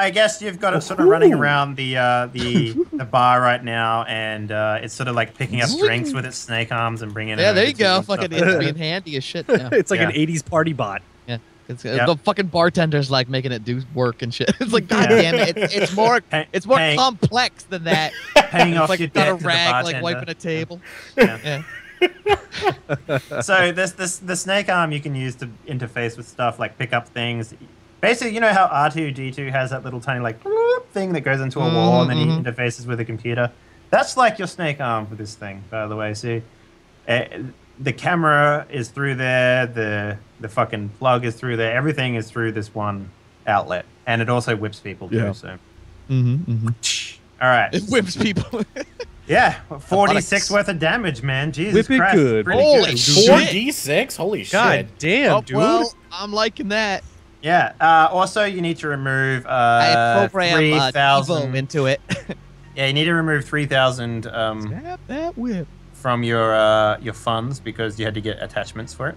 I guess you've got it sort of running around the bar right now, and it's sort of like picking up drinks with its snake arms and bringing. Yeah, there you go. Fucking it's being handy as shit now. It's like an '80s party bot. Yeah, it's, the fucking bartender's like making it do work and shit. It's like, goddamn it, it's more complex than that. Hanging off like your debt to the bartender, like wiping a table. Yeah. Yeah. So the snake arm you can use to interface with stuff, like pick up things. Basically, you know how R2-D2 has that little tiny like bloop thing that goes into a wall and then he interfaces with a computer? That's like your snake arm for this thing, by the way. See, the camera is through there, the fucking plug is through there, everything is through this one outlet, and it also whips people too. Yeah. So, all right, it whips people. Yeah, 46 worth of damage, man. Jesus Christ. Good. Holy shit. 4d6? Holy shit. God damn, dude. Well, I'm liking that. Yeah. Also, you need to remove 3,000 into it. Yeah, you need to remove 3,000 that whip from your funds because you had to get attachments for it.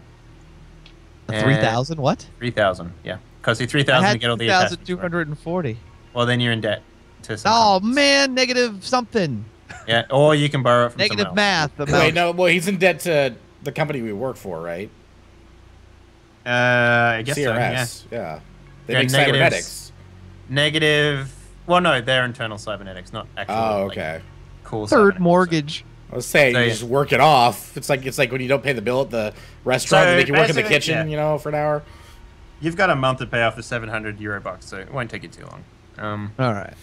3,000 what? 3,000, yeah. Cost you 3,000 to get all the attachments. 240. Well, then you're in debt to something. Oh, man, negative something. Yeah, or you can borrow it from someone else. Negative math. Wait, no, well, he's in debt to the company we work for, right? I guess CRS, so, yeah. They make cybernetics. Negative, well, no, they're internal cybernetics, not actual. Oh, okay. Like, cool. Third mortgage. So. I was saying, so, you just work it off. It's like when you don't pay the bill at the restaurant, so they can work in the kitchen, you know, for an hour. You've got a month to pay off the 700 euro bucks, so it won't take you too long. All right.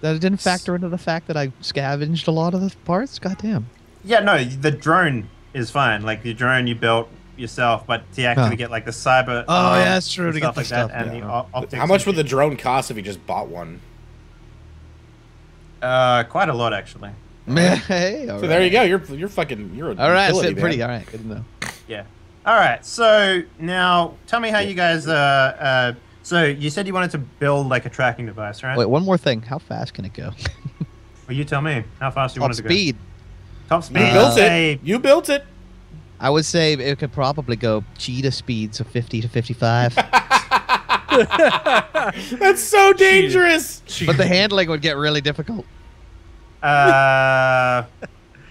That didn't factor into the fact that I scavenged a lot of the parts? Goddamn. Yeah, no, the drone is fine. Like, the drone you built yourself, but to actually get, like, the cyber... Oh, yeah, that's true, to get the stuff. And the optics. How much would the drone cost if you just bought one? Quite a lot, actually. Hey, all right. So there you go. You're fucking... You're a all right, utility, pretty. All right, good to know. Yeah. All right, so now tell me how you guys... So you said you wanted to build like a tracking device, right? Wait, one more thing. How fast can it go? Well, you tell me. How fast do you want it to go? Top speed. You built it. You built it. I would say it could probably go cheetah speeds of 50 to 55. That's so dangerous. But the handling would get really difficult. At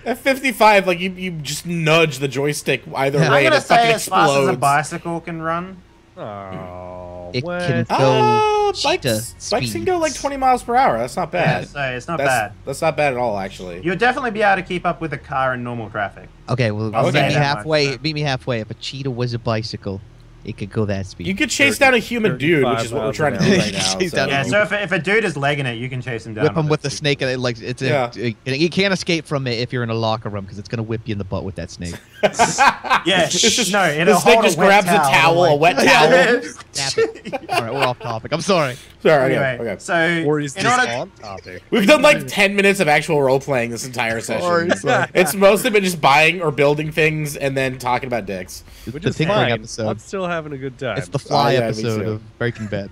55, like you just nudge the joystick either way. I'm gonna say as fast as a bicycle can run. Oh, it can go bikes can go like 20 miles per hour. That's not bad. Yeah, so it's not bad. That's not bad at all, actually. You'll definitely be able to keep up with a car in normal traffic. Okay, well, meet me halfway. If a cheetah was a bicycle, it could go that speed. You could chase down a human dude, which is what we're trying to do right now. Yeah, so if a dude is legging it, you can chase him down. Whip him with the snake. And it, like, it's you can't escape from it if you're in a locker room because it's going to whip you in the butt with that snake. Yeah, it's just, no. The snake just grabs a wet towel. All right, we're off topic. I'm sorry. Sorry. Anyway, so or is this on topic? We've done like 10 minutes of actual role playing this entire session. It's mostly been just buying or building things and then talking about dicks. Which is fine. I'm still having a good time. It's the fly episode of Breaking Bad.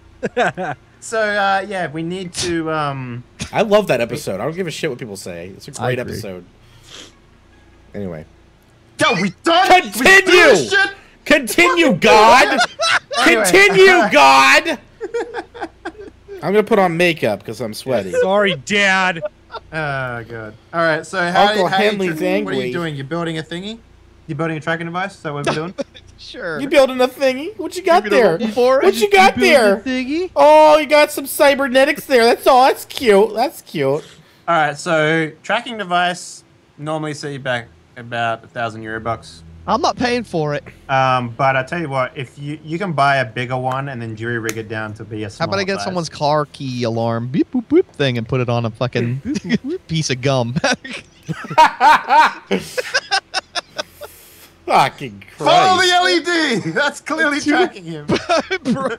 So yeah, we need to. I love that episode. I don't give a shit what people say. It's a great episode. Anyway. No, we done. Continue. Continue, God. Continue, God. I'm gonna put on makeup because I'm sweaty. Sorry, Dad. Oh God. All right. So what are you doing? You're building a thingy. You building a tracking device? Is that what we're doing? Sure. You building a thingy? What you got there? What you got there? Oh, you got some cybernetics there. That's all. That's cute. That's cute. All right. So tracking device normally set you back about 1,000 euro bucks. I'm not paying for it. But I tell you what, if you can buy a bigger one and then jury rig it down to be a smaller. How about I get someone's car key alarm beep boop boop thing and put it on a fucking piece of gum? Fucking Christ. Follow the LED. That's clearly tracking him. Bro.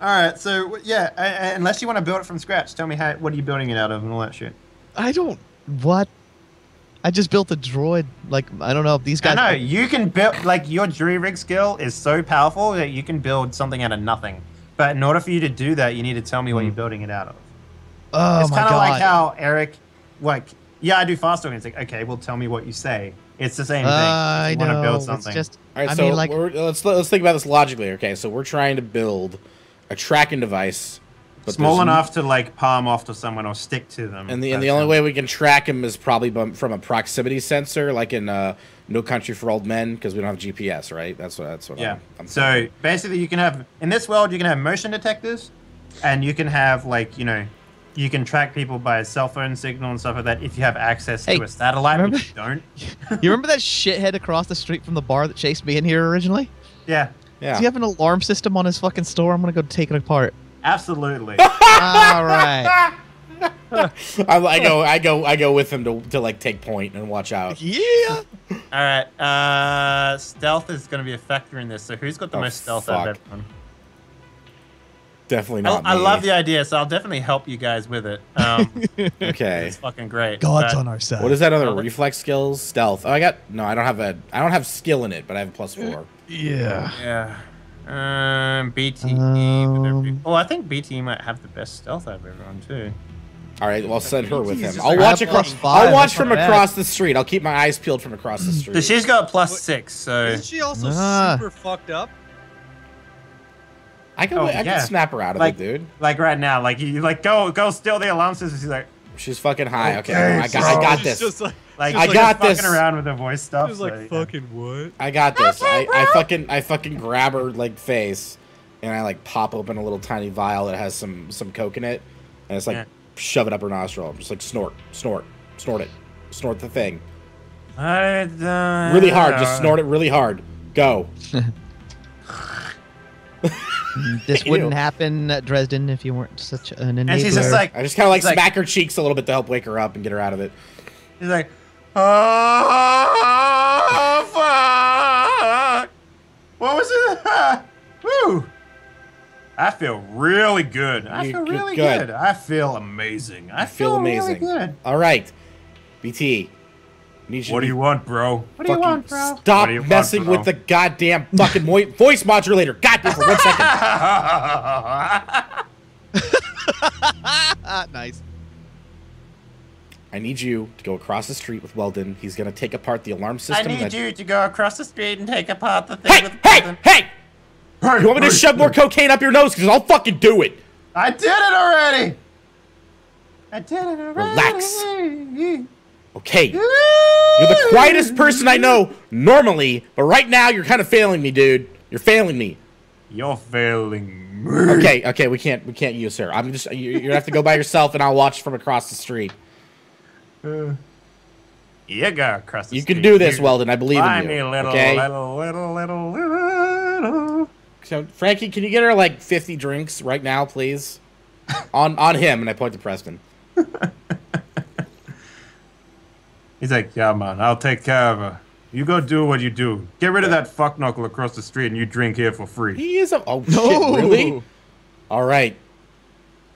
All right, so yeah, unless you want to build it from scratch, tell me how. What are you building it out of and all that shit? I don't. What? I just built a droid. Like, I don't know if these guys... No, you can build... Like, your jury rig skill is so powerful that you can build something out of nothing. But in order for you to do that, you need to tell me what you're building it out of. Oh, it's kind of like how Eric... Like, yeah, I do fast talking. It's like, okay, well, tell me what you say. It's the same thing. I know. You want to build something. All right, so let's think about this logically, okay? So we're trying to build a tracking device. But small enough to like palm off to someone or stick to them. And the only way we can track him is probably from a proximity sensor, like in No Country for Old Men, because we don't have GPS, right? That's what. Yeah. I'm so basically, you can have in this world, you can have motion detectors, and you can have like you can track people by a cell phone signal and stuff like that if you have access to a satellite. Which you don't. You remember that shithead across the street from the bar that chased me in here originally? Yeah. Yeah. Does he have an alarm system on his fucking store? I'm gonna go take it apart. Absolutely. All right. I go with him to like take point and watch out. Yeah. All right. Stealth is going to be a factor in this. So who's got the most stealth out of everyone? Definitely not me. I love the idea, so I'll definitely help you guys with it. Okay. It's fucking great. God's on our side. What is that other reflex skills? Stealth. Oh, I don't have skill in it, but I have +4. Yeah. Yeah. BTE. I think BTE might have the best stealth out of everyone too. All right, well, send her with him. I'll watch from across the street. I'll keep my eyes peeled from across the street. So she's got +6. So isn't she also super fucked up? I can snap her out of it, dude. Like right now, like you go steal the alarm system. She's like, she's fucking high. Okay, I got this. Just like I got this. Fucking around with her voice stuff. She's like, fucking what? I got this. I fucking grab her like face, and I like pop open a little tiny vial that has some coke in it, and it's like. Yeah. Shove it up her nostril. I'm just like snort the thing. Really hard. Just snort it really hard. Go. This wouldn't happen at Dresden if you weren't such an enabler. And she's just like, I just kind of like smack her cheeks a little bit to help wake her up and get her out of it. He's like, oh fuck! What was it? Woo! I feel really good. I feel really good. I feel amazing. I feel amazing. Really good. All right, BT. What do you want, bro? What do you want, bro? Stop messing with the goddamn fucking voice modulator. Goddamn for 1 second. Nice. I need you to go across the street with Weldon. He's gonna take apart the alarm system. I need you to go across the street and take apart the thing with Weldon. You want me to shove more cocaine up your nose? Because I'll fucking do it. I did it already. Relax. Okay. You're the quietest person I know normally, but right now you're kind of failing me, dude. You're failing me. You're failing me. Okay, okay, we can't use her. I'm just you're gonna have to go by yourself, and I'll watch from across the street. Yeah, go across the street. You can do this, Weldon. I believe in you. Okay. So, Frankie, can you get her like 50 drinks right now, please? on him, and I point to Preston. He's like, yeah, man, I'll take care of her. You go do what you do. Get rid of that fuck knuckle across the street, and you drink here for free. He is a shit, really? All right.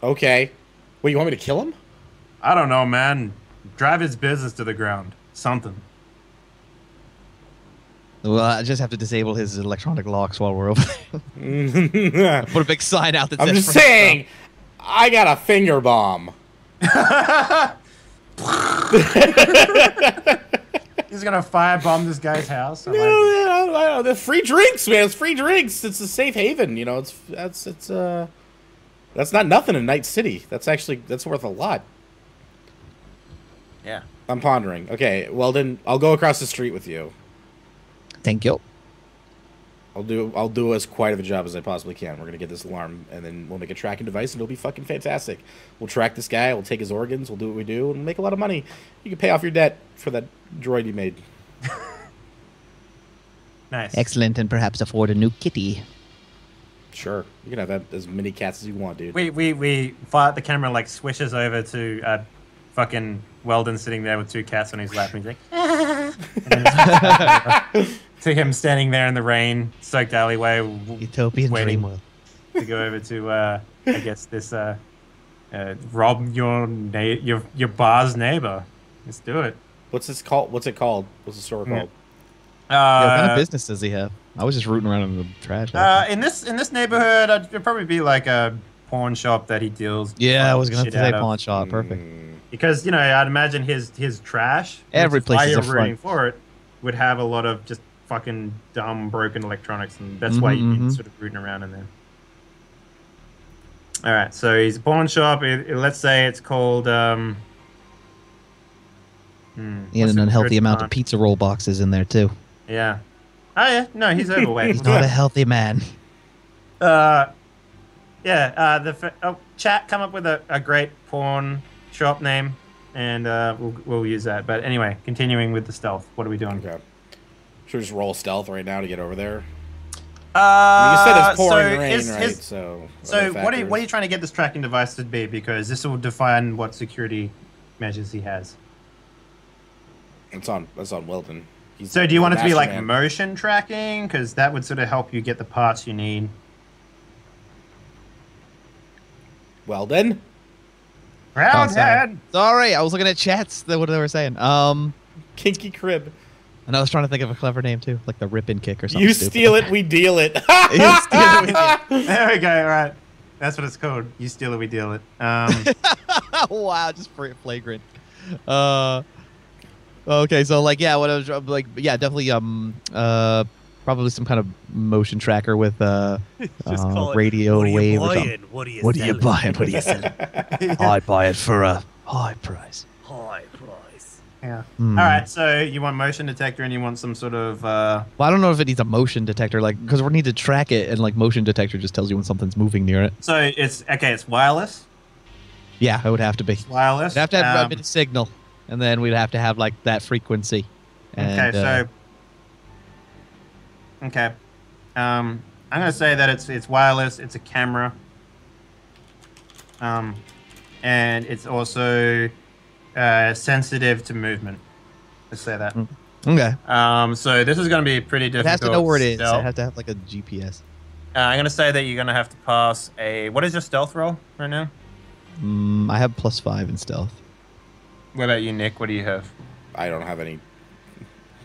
Okay. Wait, you want me to kill him? I don't know, man. Drive his business to the ground. Something. Well, I just have to disable his electronic locks while we're over there. Put a big sign out that says... I'm just saying, I got a finger bomb. He's going to firebomb this guy's house? No, they're free drinks, man. It's free drinks. It's a safe haven, you know. That's not nothing in Night City. That's worth a lot. Yeah. I'm pondering. Okay, well, then I'll go across the street with you. Thank you. I'll do as quiet of a job as I possibly can. We're gonna get this alarm, and then we'll make a tracking device, and it'll be fucking fantastic. We'll track this guy. We'll take his organs. We'll do what we do, and we'll make a lot of money. You can pay off your debt for that droid you made. Nice. Excellent, and perhaps afford a new kitty. Sure, you can have as many cats as you want, dude. We fire the camera like swishes over to fucking Weldon sitting there with 2 cats on his lap, and he's like. To him standing there in the rain, soaked alleyway, Utopian waiting to go over to, I guess this, rob your bar's neighbor. Let's do it. What's it called? What's the store called? What kind of business does he have? I was just rooting around in the trash. In this neighborhood, it'd probably be like a pawn shop that he deals. Yeah, I was gonna say pawn shop. Perfect. Because I'd imagine his trash. Every place is a front for it. Would have a lot of just fucking dumb, broken electronics, and that's why you've been sort of rooting around in there. Alright, so he's a pawn shop. Let's say it's called... he had an unhealthy amount of pizza roll boxes in there, too. Yeah. Oh, yeah. No, he's overweight. He's not a healthy man. Yeah. Chat, come up with a great pawn shop name, and we'll use that. But anyway, continuing with the stealth. What are we doing? Okay. Should we just roll stealth right now to get over there? You said it's pouring rain, right? So what are you trying to get this tracking device to be? Because this will define what security measures he has. That's on Wilton. So do you want it to be like motion tracking? Because that would sort of help you get the parts you need. Well then. Roundhead! Oh, sorry, I was looking at chats, what they were saying. Kinky Crib. And I was trying to think of a clever name too, like the Rip and Kick or something. You steal it, we deal it. You steal it, we deal. There we go, all right. That's what it's called. You steal it, we deal it. Wow, just flagrant. Okay, so like, yeah, what I was like, yeah, definitely, probably some kind of motion tracker with radio wave. What are you buying? What are you selling? I'd buy it for a high price. High price. Yeah. Mm. All right, so you want motion detector and you want some sort of. Well, I don't know if it needs a motion detector, like, because we need to track it, and like motion detector just tells you when something's moving near it. So it's okay. It's wireless. Yeah, it would have to be wireless. It'd have to have a bit of signal. And then we'd have to have, like, that frequency. And, okay, so... Okay. I'm going to say that it's wireless, it's a camera. And it's also sensitive to movement. Let's say that. Okay. So this is going to be pretty difficult. It has to know where it is. Stealth. It has to have, like, a GPS. I'm going to say that you're going to have to pass a... What is your stealth roll right now? I have +5 in stealth. What about you, Nick? What do you have? I don't have any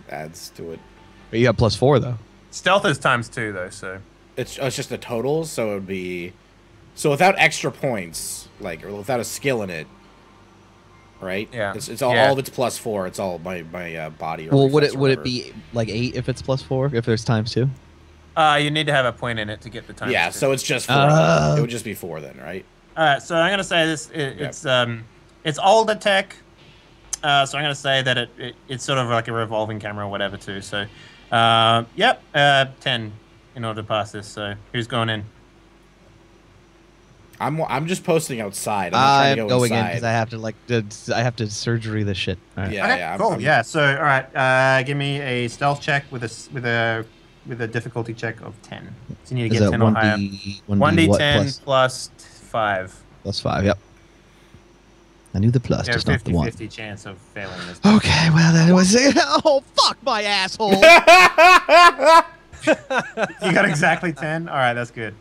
adds to it. But you got +4 though. Stealth is ×2 though, so it's just a total. So it would be without extra points, like or without a skill in it, right? Yeah. It's all of it's +4. It's all my body. Or well, would it be like 8 if it's +4? If there's ×2? You need to have a point in it to get the times. Yeah. 2. So it's just 4. It would just be 4 then, right? All right. So I'm gonna say this. It's older tech. So I'm going to say that it's sort of like a revolving camera or whatever too. So, 10 in order to pass this. So who's going in? I'm just posting outside. I'm going in because I have to surgery this shit. Right. Yeah, okay, yeah, cool. Yeah. So all right, give me a stealth check with a difficulty check of 10. So you need to get 10 or higher. 1d10 plus 5. +5. Yep. I knew the plus, yeah, just 50, not the 1. 50-50 chance of failing this time. Okay, well, that was it. Oh, fuck my asshole. You got exactly 10? All right, that's good.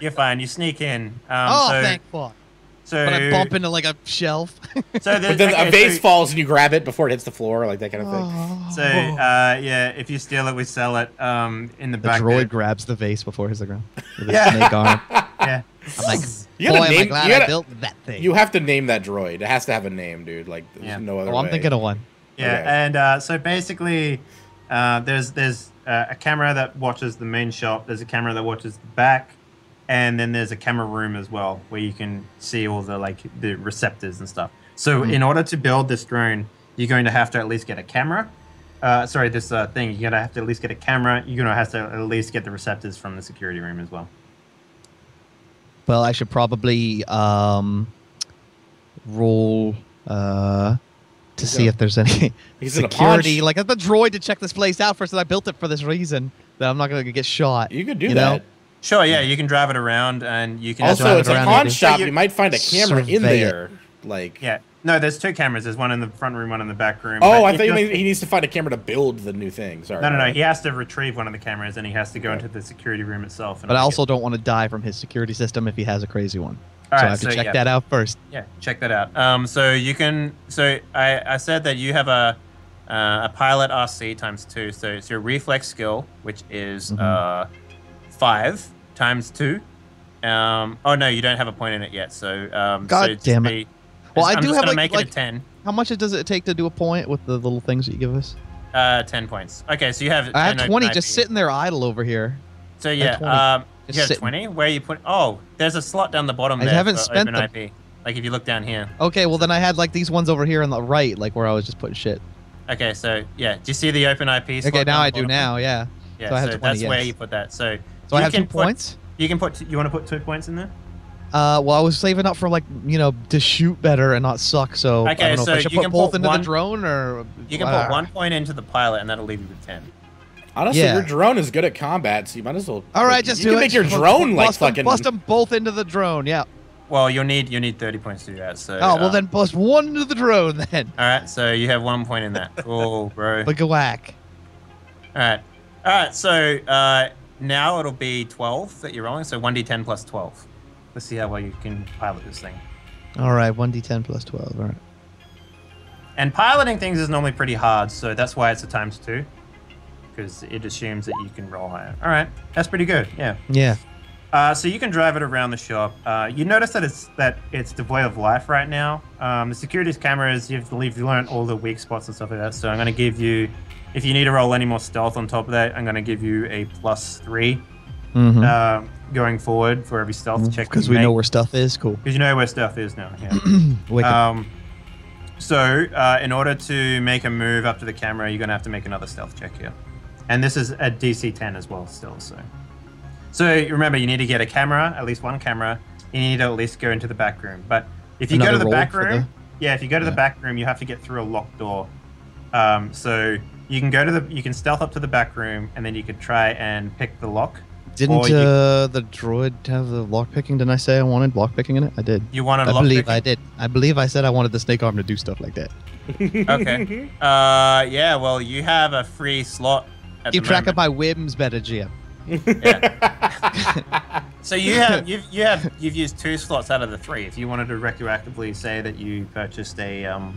You're fine. You sneak in. Thank fuck. So, but I bump into, like, a shelf. But then a vase falls and you grab it before it hits the floor, like that kind of thing. So, yeah, if you steal it, we sell it in the back. The droid grabs the vase before it hits the ground. With a snake arm. Yeah. I'm like... Boy, am I glad I built that thing. You have to name that droid. It has to have a name, dude. Like, there's no other way. I'm thinking of one. Yeah, okay. And so basically, there's a camera that watches the main shop. There's a camera that watches the back, and then there's a camera room as well where you can see all the the receptors and stuff. So in order to build this drone, you're going to have to at least get a camera. You're going to have to at least get a camera. You're going to have to at least get the receptors from the security room as well. Well, I should probably roll to see if there's any security. Like, the droid to check this place out first, and I built it for this reason, that I'm not going to get shot. You could do that. Know? Sure, yeah, you can drive it around, and you can... Also, it's a pawn shop. You might find a camera in there. Like, yeah. No, there's 2 cameras. There's one in the front room, one in the back room. Oh, I thought you mean he needs to find a camera to build the new thing. Sorry. No. He has to retrieve one of the cameras, and he has to go into the security room itself. But I also don't want to die from his security system if he has a crazy one. All right, so I have to check that out first. Yeah, check that out. So you can... So I said that you have a pilot RC ×2. So it's your reflex skill, which is 5 × 2. Oh, no, you don't have a point in it yet. So, God damn it. Well, I do have like a 10. How much does it take to do a point with the little things that you give us? 10 points. Okay, so you have. I have 20 just sitting there idle over here. So yeah, You got a 20? Where are you putting? Oh, there's a slot down the bottom there. I haven't spent open IP. Like if you look down here. Okay, well then I had like these ones over here on the right, like where I was just putting shit. Okay, so yeah, do you see the open IP? Okay, now I do now, yeah. Yeah, so, I have so 20, that's yes. where you put that. So, so I have 2 points. You can put. You want to put 2 points in there? Well, I was saving up for like to shoot better and not suck. So okay, I don't know so if I should you put can both put into one, the drone or you can put 1 point into the pilot and that'll leave you with 10. Honestly, yeah. Your drone is good at combat, so you might as well. All right, like, just you do can it. Make your drone like fucking bust them both into the drone. Yeah. Well, you'll need 30 points to do that. So. Oh well, then bust one into the drone then. All right, so you have 1 point in that. Oh, bro. Like a whack. All right, So now it'll be 12 that you're rolling. So 1d10 plus 12. Let's see how well you can pilot this thing. All right, 1d10 plus 12, all right. And piloting things is normally pretty hard, so that's why it's a ×2, because it assumes that you can roll higher. All right, that's pretty good, yeah. Yeah. So you can drive it around the shop. You notice that it's devoid of life right now. The security's cameras, you've learned all the weak spots and stuff like that, so I'm gonna give you, if you need to roll any more stealth on top of that, I'm gonna give you a +3. Mm-hmm. Going forward for every stealth check because we know where stuff is. Cool. Because you know where stuff is now. Yeah. So in order to make a move up to the camera, you're gonna have to make another stealth check here, and this is a DC 10 as well still. So remember, you need to get a camera, at least one camera. You need to at least go into the back room. But if you go to the back room, the back room, you have to get through a locked door. So you can go to the, you can stealth up to the back room, and then you could try and pick the lock. Didn't the droid have the lockpicking? Didn't I say I wanted lockpicking in it? I did. You wanted lockpicking? I believe I did. I believe I said I wanted the snake arm to do stuff like that. Okay. Yeah, well, you have a free slot at Keep track of my whims better, GM. Yeah. So you've used 2 slots out of the 3. If you wanted to retroactively say that you purchased a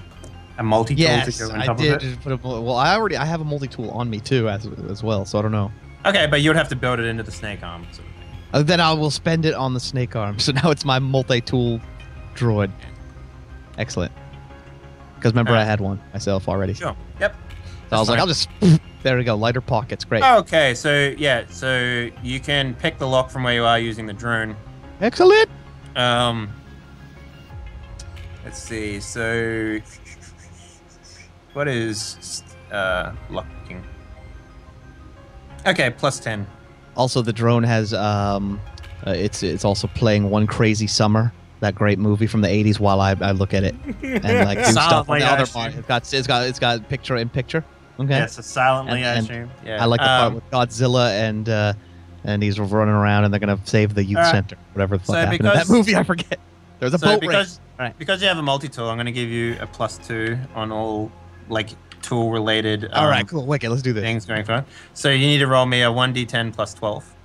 multi-tool to go on top of it. Yes, I did. Well, I have a multi-tool on me, too, as well, so I don't know. Okay, but you would have to build it into the snake arm sort of thing. Then I will spend it on the snake arm. So now it's my multi-tool droid. Excellent. Because remember, I had one myself already. Sure. Yep. So I was like, I'll just... There we go. Lighter pockets. Great. Okay, so yeah. So you can pick the lock from where you are using the drone. Excellent. Let's see. So... What is lock picking? Okay, +10. Also, the drone has it's also playing One Crazy Summer, that great movie from the '80s. While I look at it and like do stuff on the other part. It's got picture in picture. Okay. Yeah, it's a silently stream. Yeah. I like the part with Godzilla and he's running around and they're gonna save the youth center. Whatever the fuck happened in that movie, I forget. There's a boat race. Right. Because you have a multi-tool, I'm gonna give you a +2 on all tool related. All right, cool. Wicked. Let's do this. Things going fine. So you need to roll me a 1d10 plus 12.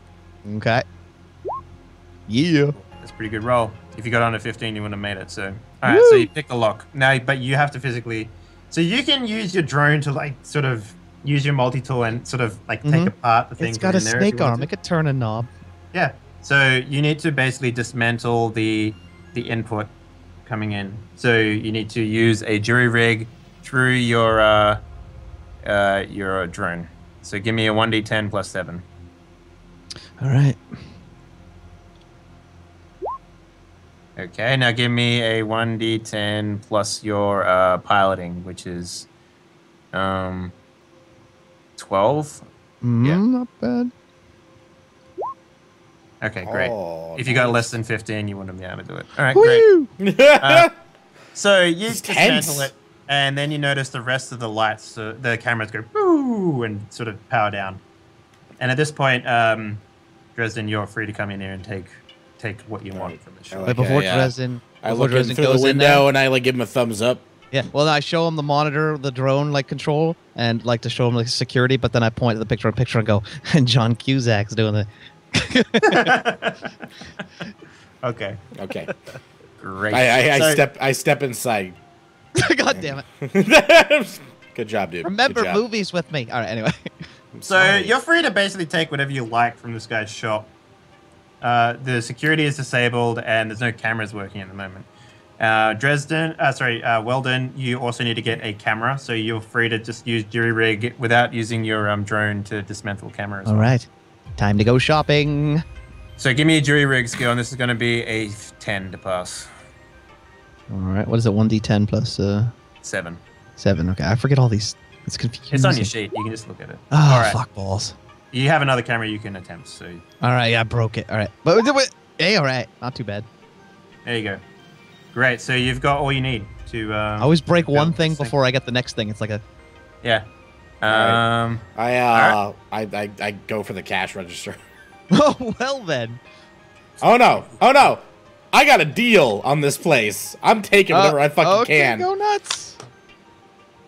Okay. Yeah. That's a pretty good roll. If you got under 15, you wouldn't have made it. So, all right. Woo. So you pick the lock now, but you have to physically. So you can use your drone to sort of use your multi-tool and sort of take apart the things. It's got a snake arm. It could turn a knob. Yeah. So you need to basically dismantle the input coming in. So you need to use a jury rig through your drone. So give me a 1d10 plus 7. All right. Okay, now give me a 1d10 plus your piloting, which is 12. Yeah. Not bad. Okay, great. Oh, if you got less than 15, you wouldn't be able to do it. All right, great. So you dismantle it. And then you notice the rest of the lights, so the cameras go boo and sort of power down. And at this point, Dresden, you're free to come in here and take what you want from the show. But before Dresden, I look through the window and I give him a thumbs up. Yeah, well, I show him the monitor, the drone control, and to show him security. But then I point at the picture and go, and John Cusack's doing it. Okay. Okay. Great. I step inside. God damn it. Good job, dude. Remember job. Movies with me. All right, anyway. So you're free to basically take whatever you like from this guy's shop. The security is disabled and there's no cameras working at the moment. Weldon, you also need to get a camera. So you're free to just use jury rig without using your drone to dismantle cameras. All right. Time to go shopping. So give me a jury rig skill, and this is going to be a 10 to pass. All right. What is it? 1d10 plus? 7. 7. Okay. I forget all these. It's confusing. It's on your sheet. You can just look at it. Oh, all right. Fuck balls. You have another camera you can attempt. So. All right. Yeah, I broke it. All right. But hey, all right. Not too bad. There you go. Great. So you've got all you need to. I always break one thing before I get the next thing. It's like a. Yeah. Right. I go for the cash register. Oh, well then. Oh, no. Oh, no. I got a deal on this place. I'm taking whatever I fucking can. Go nuts.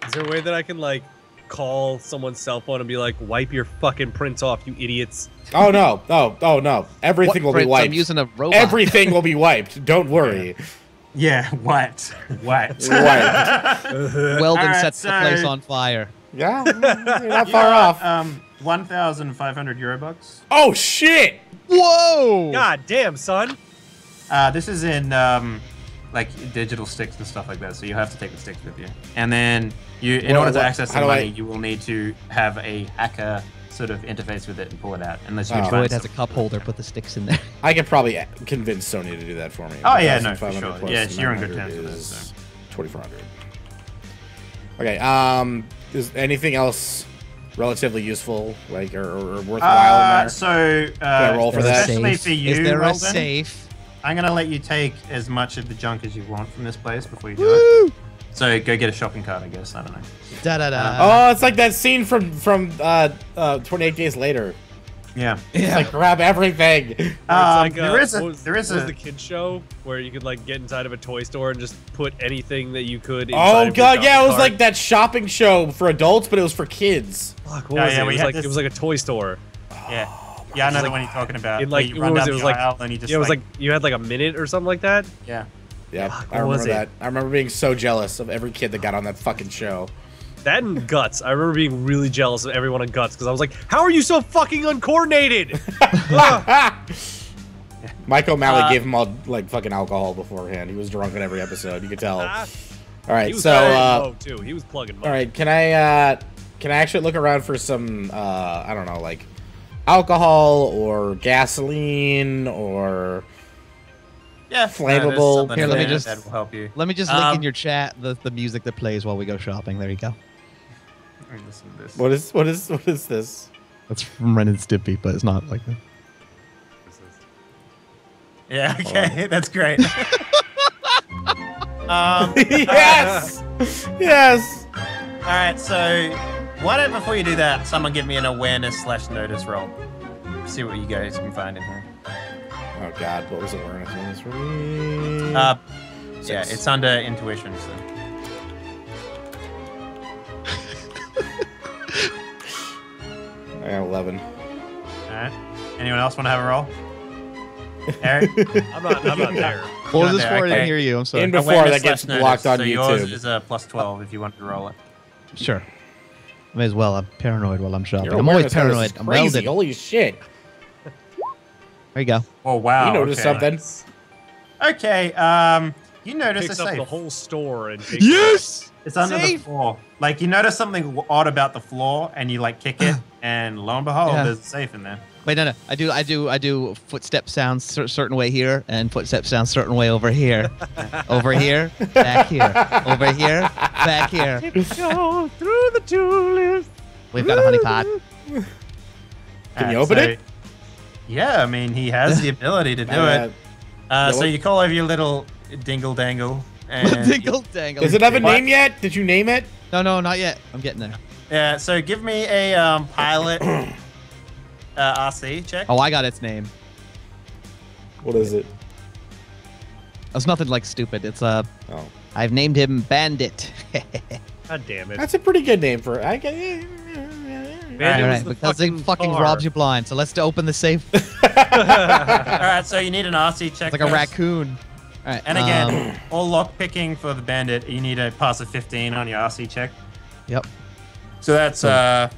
Is there a way that I can, like, call someone's cell phone and be like, wipe your fucking prints off, you idiots? Oh, no. Oh, oh no. Everything will be wiped. I'm using a robot. Everything will be wiped. Don't worry. Yeah, what? What? Weldon sets the place on fire. Yeah, you're not far off. 1,500 Eurobucks. Oh, shit! Whoa! God damn, son. This is in, like, digital sticks and stuff like that, so you have to take the sticks with you. And then, in order to access the money, you will need to have a hacker sort of interface with it and pull it out. Unless you try it has a cup holder, put the sticks in there. I could probably convince Sony to do that for me. Oh, yeah, no, for sure. Yeah, you're in good hands with this, so. 2,400. Okay, is anything else relatively useful, like, or worthwhile in there? So, can I roll for that? Especially for you, is there a safe? I'm going to let you take as much of the junk as you want from this place before you do it. So go get a shopping cart, I guess. I don't know. Da-da-da. Oh, it's like that scene from 28 Days Later. Yeah. It's like, grab everything. Like there was the kid show where you could, like, get inside of a toy store and just put anything that you could inside of your shopping cart. It was like that shopping show for adults, but it was for kids. Fuck, what was it? It was like a toy store. Yeah. Yeah, I know the one you're talking about. It, like, you run down the aisle and you just, it was like you had, like, a minute or something like that? Yeah. Yeah, fuck, I remember that. I remember being so jealous of every kid that got on that fucking show. That and Guts. I remember being really jealous of everyone on Guts because I was like, how are you so fucking uncoordinated? Mike O'Malley gave him all, like, fucking alcohol beforehand. He was drunk in every episode. You could tell. All right, so... too. He was plugging money. All right, can I actually look around for some, I don't know, like, alcohol or gasoline or... Yeah, flammable. Here, let me just that will help you. Let me just link in your chat the music that plays while we go shopping. There you go. Listen to this. What is this? That's from Ren and Stimpy, but it's not like that. Yeah. Okay. That's great. Yes. Yes. All right. So, why don't before you do that, someone give me an awareness/notice roll. See what you guys can find in here. Oh god, what was awareness in this room? Yeah, it's under intuition, so. I got 11. Alright. Anyone else want to have a roll? Eric? I'm not there. What was this for? I didn't hear you, I'm sorry. In before that gets blocked on YouTube. Yours is a +12 if you want to roll it. Sure. May as well, I'm paranoid while I'm shopping. I'm always paranoid. I'm crazy, holy shit. There you go. Oh, wow. You noticed something. Nice. Okay, you noticed a safe. Picks up the whole store and takes It's under the floor. Like, you notice something odd about the floor, and you, like, kick it, and lo and behold, there's a safe in there. Wait, no, no. I do footstep sounds certain way here, and footstep sounds certain way over here. Over here, back here. Over here, back here. Go through the tulips. We've got a honey pot. Can you open it? Yeah, I mean, he has the ability to do it. So you call over your little dingle dangle. And dingle dangle. Does it have a name yet? Did you name it? No, no, not yet. I'm getting there. Yeah, so give me a pilot RC check. Oh, I got its name. What is it? It's nothing like stupid. It's I've named him Bandit. God damn it. That's a pretty good name for it. Right, because it fucking robs you blind. So let's open the safe. Alright, so you need an RC check. It's like a raccoon. Alright, and again, all lock picking for the Bandit, you need a pass of 15 on your RC check. Yep. So that's, I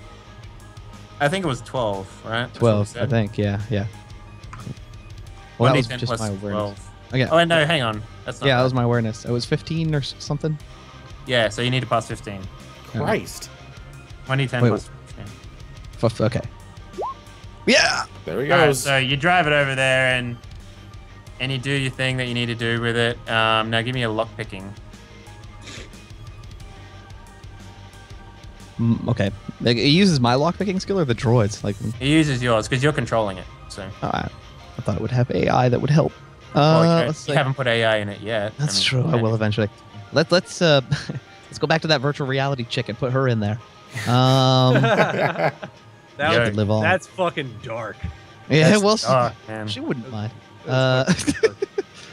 think it was 12, right? 12, I think, yeah. Well, that was just my awareness. Okay. Oh, no, hang on. That's not that was my awareness. It was 15 or something. Yeah, so you need to pass 15. Christ. 2010 plus. Okay. Yeah. There he goes. All right, so you drive it over there and you do your thing that you need to do with it. Now give me a lock picking. Okay. Like, it uses my lock picking skill or the droids? Like it uses yours because you're controlling it. So. All right. I thought it would have AI that would help. Well, you let's haven't put AI in it yet. That's true. I will eventually. Let's let's go back to that virtual reality chick and put her in there. That would live on. That's fucking dark. Yeah, that's well, dark, she wouldn't mind. As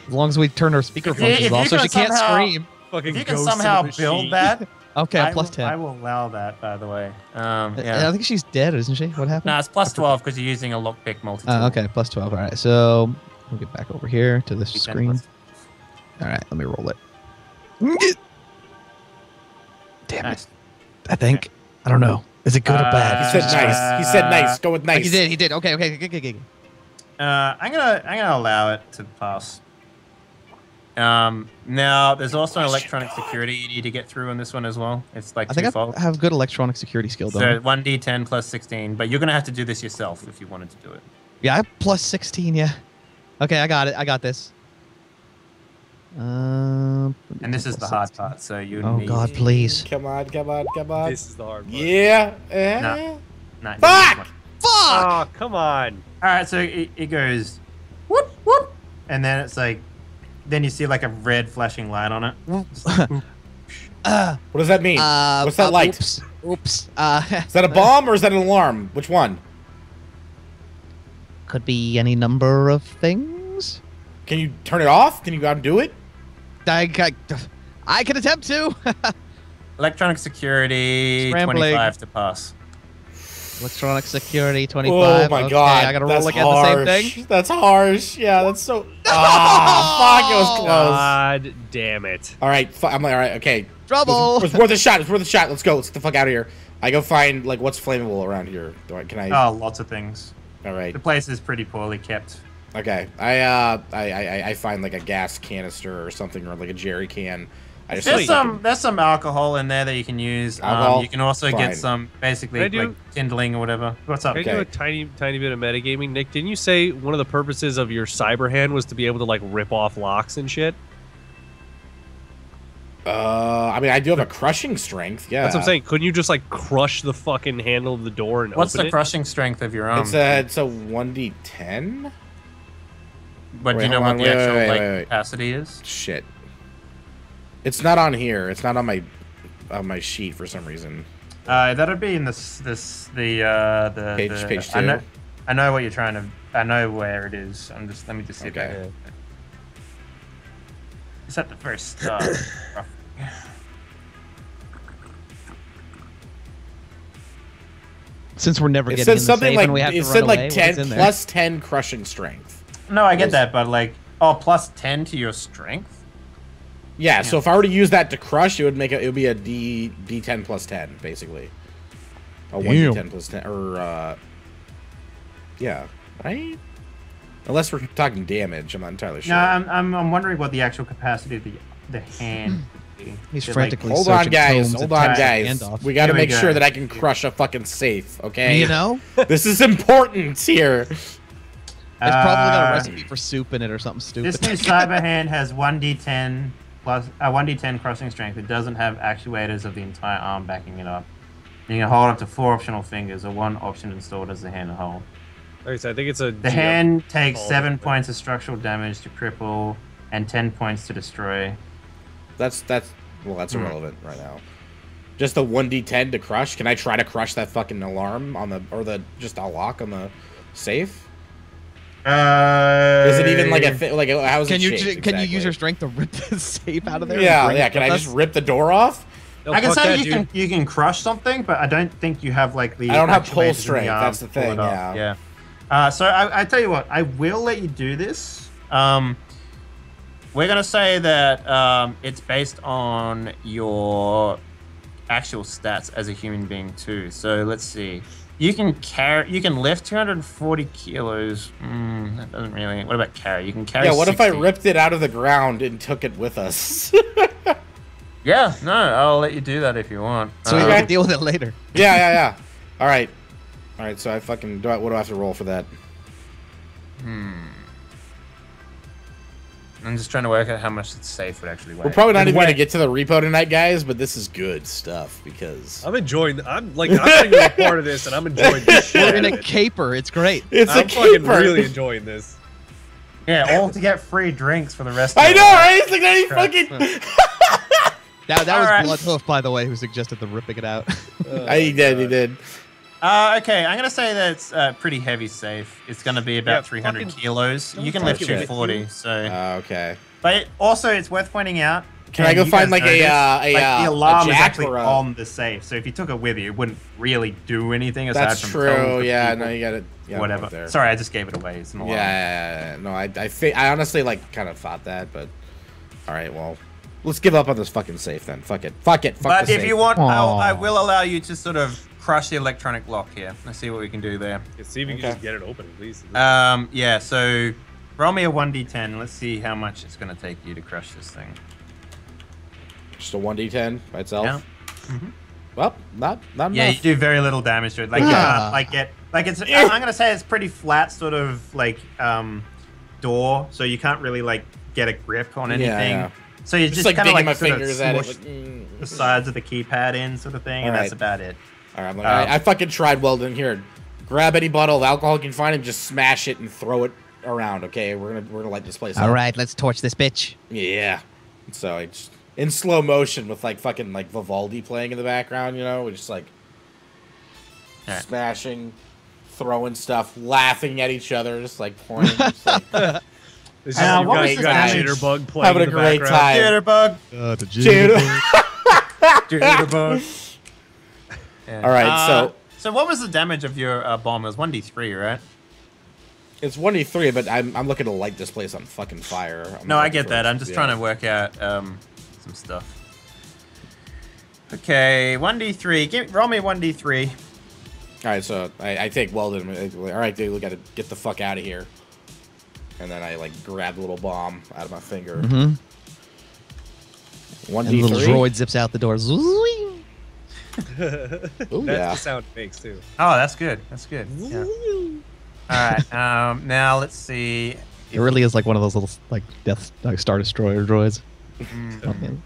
long as we turn her speaker functions off, so she can't scream. If you can somehow build that. Okay, +10. I will allow that, by the way. Yeah. I think she's dead, isn't she? What happened? No, it's +12 because you're using a lockpick multi-tool. Okay, +12. All right, so we'll get back over here to the screen. All right, let me roll it. Damn it. I think. I don't know. Is it good or bad? He said nice. He said nice. Go with nice. He did. He did. Okay. Okay. Okay. I'm gonna allow it to pass. Now there's also an electronic security you need to get through on this one as well. It's like twofold. I have good electronic security skill though. So 1d10 +16, but you're gonna have to do this yourself if you wanted to do it. Yeah, I have +16. Yeah. Okay, I got it. I got this. And this is the hard part, so you need... Oh god, please. Come on, come on, come on. This is the hard part. Yeah. No. Fuck! Fuck! Oh, come on. Alright, so it goes... Whoop, whoop. And then it's like... Then you see like a red flashing light on it. What does that mean? What's that light? Oops. Is that a bomb or is that an alarm? Which one? Could be any number of things. Can you turn it off? Can you undo it? I can attempt to. Electronic security, scrambling. 25 to pass. Electronic security, 25. Oh my god! I gotta roll again the same thing. That's harsh. Yeah, that's so. Oh, fuck! It was close. God damn it! All right, I'm like, all right, okay. Trouble. It was worth a shot. It's worth a shot. Let's go. Let's get the fuck out of here. I go find like what's flammable around here. Can I? Oh, lots of things. All right. The place is pretty poorly kept. Okay, I find like a gas canister or something, or like a jerry can. I just there's some alcohol in there that you can use. You can also get some basically like kindling or whatever. What's up? Can I do a tiny bit of metagaming, Nick? Didn't you say one of the purposes of your cyber hand was to be able to like rip off locks and shit? I mean, I do have a crushing strength. Yeah, that's what I'm saying. Couldn't you just like crush the fucking handle of the door and What's open the it? Crushing strength of your arm? It's a 1d10. But do you know what the actual capacity is? Shit, it's not on here. It's not on my sheet for some reason. That'd be in the page 2. I know what you're trying to. I know where it is. Let me just see if I can. It's at the first start. Since we're never getting in the safe and we have to run away, it said like 10 plus 10 crushing strength. No, I get that, but like, oh, +10 to your strength. Yeah, yeah. So if I were to use that to crush, it would make it. It would be a D10 +10, basically. A 1d10 +10, or yeah, right. Unless we're talking damage, I'm not entirely sure. No, I'm wondering what the actual capacity of the hand. Would be. He's frantically like, hold on, guys. We got to make sure that I can crush a fucking safe. Okay, you know, this is important here. It's probably got a recipe for soup in it or something stupid. This new cyber hand has 1d10 plus 1d10 crushing strength. It doesn't have actuators of the entire arm backing it up. You can hold up to 4 optional fingers or 1 option installed as the hand to hold. Okay, so I think it's a. The hand takes 7 points of structural damage to cripple and 10 points to destroy. That's irrelevant right now. Just the 1d10 to crush. Can I try to crush that fucking alarm on the just a lock on the safe? Is it even like a thing? Like, how is it shaped exactly? Can you use your strength to rip the safe out of there? Yeah. Can I just rip the door off? No, I can say you can crush something, but I don't think you have like the. I don't have pull strength. That's the thing. Yeah. Yeah. So I tell you what, I will let you do this. We're gonna say that it's based on your actual stats as a human being too. So let's see. You can carry. You can lift 240 kilos. That doesn't really. What about carry? You can carry. Yeah. What 60. If I ripped it out of the ground and took it with us? Yeah. No. I'll let you do that if you want. So we gotta deal with it later. Yeah. All right. Alright, so I fucking... what do I have to roll for that? I'm just trying to work out how much it's safe would actually weigh. We're probably not even going to get to the repo tonight, guys, but this is good stuff because... I'm enjoying... I'm getting a part of this, and I'm enjoying this. We're in a caper. It's great. It's a caper. I'm fucking really enjoying this. Yeah, all to get free drinks for the rest of the I know, right? It's like that fucking... that was Bloodhoof, by the way, who suggested the ripping it out. He did, he did. Okay, I'm going to say that it's pretty heavy safe. It's going to be about 300 kilos. You can lift 240, so... okay. But it, also, it's worth pointing out... Can I go find, like, the alarm is actually on the safe, so if you took it with you, it wouldn't really do anything aside from... That's true, yeah, no, you got it. Yeah, whatever. Sorry, I just gave it away. It's an alarm. Yeah, no, I honestly, like, kind of thought that, but... All right, well... Let's give up on this fucking safe, then. Fuck it. Fuck it. Fuck the safe. But if you want, I will allow you to sort of... crush the electronic lock here. Let's see what we can do there. Let's see if you can just get it open at least. Yeah, so roll me a 1d10. Let's see how much it's going to take you to crush this thing. Just a 1d10 by itself? Yeah. Well, not yeah, enough. You do very little damage to it. Like, like it's, I'm going to say it's pretty flat sort of like door, so you can't really like get a grip on anything. Yeah. So you're just kind of like sort of smush the sides of the keypad in sort of thing, and that's about it. All right, I'm like, I fucking tried welding here. Grab any bottle of alcohol you can find and just smash it and throw it around. Okay, we're gonna light this place up. All right, let's torch this bitch. Yeah. So it's in slow motion with like fucking like Vivaldi playing in the background. You know, we're just like smashing, throwing stuff, laughing at each other, just like pointing. Just, like, this is jitterbug playing. Having a great time. Jitterbug. The jitterbug. Jitterbug. Yeah. All right, so what was the damage of your bomb? It was 1d3, right? It's 1d3, but I'm looking to light this place on fucking fire. No, I get that. I'm just trying to work out some stuff. Okay, 1d3. Roll me 1d3. All right, so I take Weldon. All right, dude, we got to get the fuck out of here. And then I like grab the little bomb out of my finger. One d3. Little droid zips out the door. Zoing. Ooh, that's the sound it makes too. Oh, that's good. That's good. Yeah. Alright, now let's see. It really is like one of those little like Death Star Destroyer droids. I cannot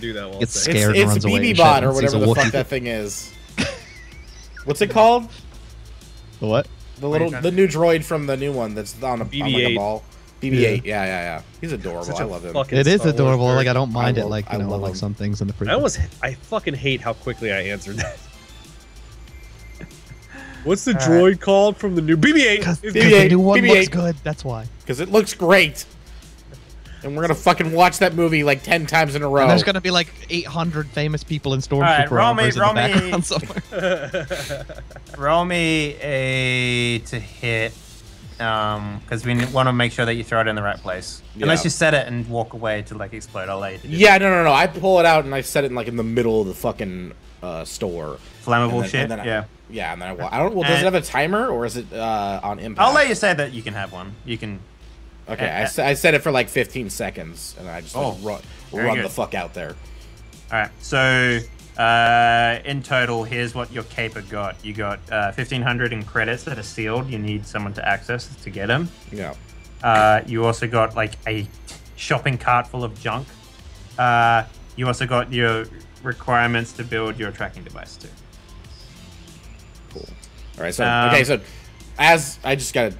do that. It's scared. It's BB Bot or whatever the fuck that thing is. What's it called? The what? The new droid from the new one that's on a BB-8 ball. BB-8, yeah. He's adorable. I love him. It is adorable. Like I don't mind it. Like you know, like some things in the previous. I fucking hate how quickly I answered that. What's the droid called from the new BB-8? Because the new one looks good. That's why. Because it looks great. And we're gonna fucking watch that movie like 10 times in a row. And there's gonna be like 800 famous people in stormtrooper armors in the background somewhere. Roll me a to hit. Because we want to make sure that you throw it in the right place. Yeah. Unless you set it and walk away to like explode. I'll let you do that. No. I pull it out and I set it in, like in the middle of the fucking store. Flammable shit. And then and then I don't. Well, does it have a timer or is it on impact? I'll let you say that you can have one. You can. Okay, I set it for like 15 seconds, and I just like, run the fuck out there. All right, so in total, here's what your caper got. You got 1,500 in credits that are sealed. You need someone to access to get them. Yeah. You also got like a shopping cart full of junk. You also got your requirements to build your tracking device too. Cool. All right, so okay, so as I just gotta.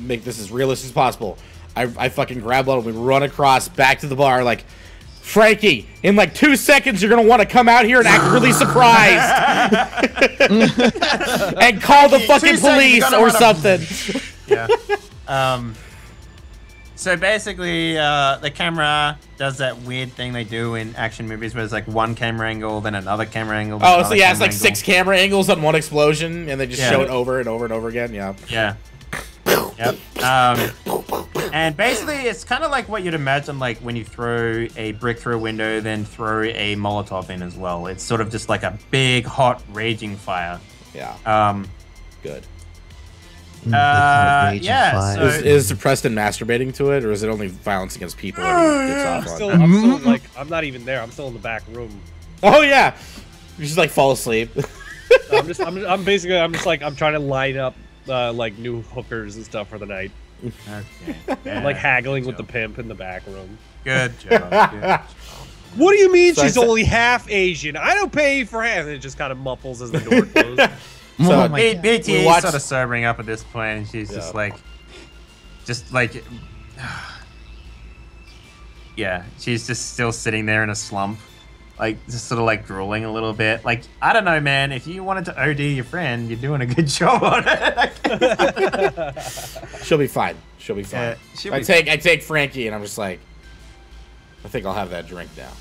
Make this as realistic as possible. I fucking grab one and we run across back to the bar like, Frankie, in like 2 seconds you're gonna want to come out here and act really surprised. And call the fucking police or something. Yeah. So basically the camera does that weird thing they do in action movies where it's like one camera angle, then another camera angle. Oh, so yeah, it's like 6 camera angles on one explosion and they just show it over and over and over again. Yeah. Yeah. Yep. And basically, it's kind of like what you'd imagine, like when you throw a brick through a window, then throw a Molotov in as well. It's sort of just like a big, hot, raging fire. Yeah. Good. Yeah. So is the Preston masturbating to it, or is it only violence against people? I'm still like, I'm not even there. I'm still in the back room. Oh yeah, you just like fall asleep. I'm trying to line up like new hookers and stuff for the night. Okay. Yeah. I'm like haggling with the pimp in the back room. Good job. Good job. What do you mean so she's only half Asian? I don't pay for half. And it just kind of muffles as the door closes. So BT is sort of sobering up at this point, and she's just like, yeah, she's just still sitting there in a slump, like just sort of like drooling a little bit. Like, I don't know, man. If you wanted to OD your friend, you're doing a good job on it. She'll be fine. She'll be fine. I take Frankie, and I'm just like, I think I'll have that drink now.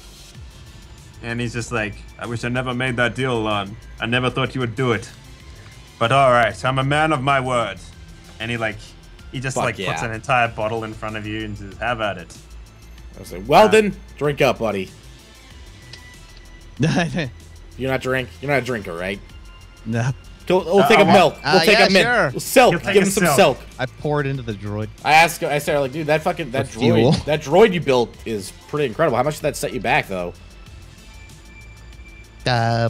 And he's just like, I wish I never made that deal, Lon. I never thought you would do it. But all right, I'm a man of my word. And he just puts an entire bottle in front of you and says, have at it. I was like, Weldon, drink up, buddy. You're not a drinker, right? No. We'll take a milk. We'll take a mint. Sure. We'll silk. Give him some silk. I pour it into the droid. I said, like, dude, that droid you built is pretty incredible. How much did that set you back, though? I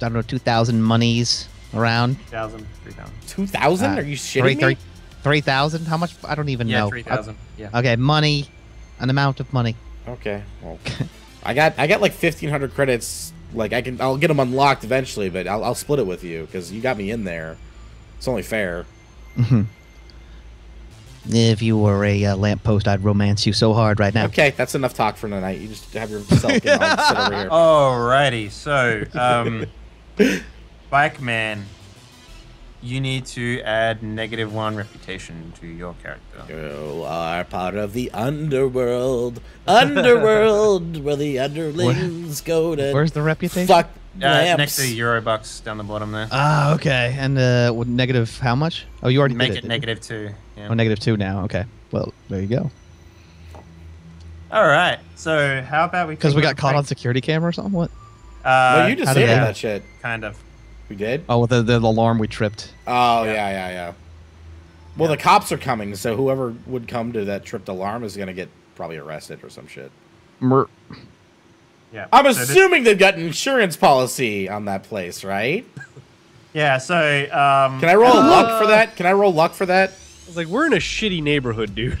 don't know, 2,000 monies around. 2,000, 3,000. 2,000? Are you shitting me? 3,000? How much? I don't even know. Yeah, 3,000. Yeah. Okay, money, an amount of money. Okay. Well, I got like 1,500 credits. Like I'll get them unlocked eventually, but I'll split it with you because you got me in there. It's only fair. Mm-hmm. If you were a lamppost, I'd romance you so hard right now. Okay, that's enough talk for tonight. You just have yourself get on, sit over here. Alrighty, so, Bike Man, you need to add -1 reputation to your character. You are part of the underworld. Underworld, where the underlings go to... Where's the reputation? Fuck lamps. Next to the Eurobucks down the bottom there. Ah, okay. And negative how much? Oh, you already made it. Make it -2. Oh, -2 now. Okay. Well, there you go. All right. So how about we? Because we got caught on security camera or something. What? No, you just did that shit. Kind of. We did. Oh, with the alarm we tripped. Oh yeah. Well, the cops are coming, so whoever would come to that tripped alarm is gonna get probably arrested or some shit. Yeah. I'm assuming they've got an insurance policy on that place, right? Yeah. So can I roll luck for that? Can I roll luck for that? It's like, we're in a shitty neighborhood, dude.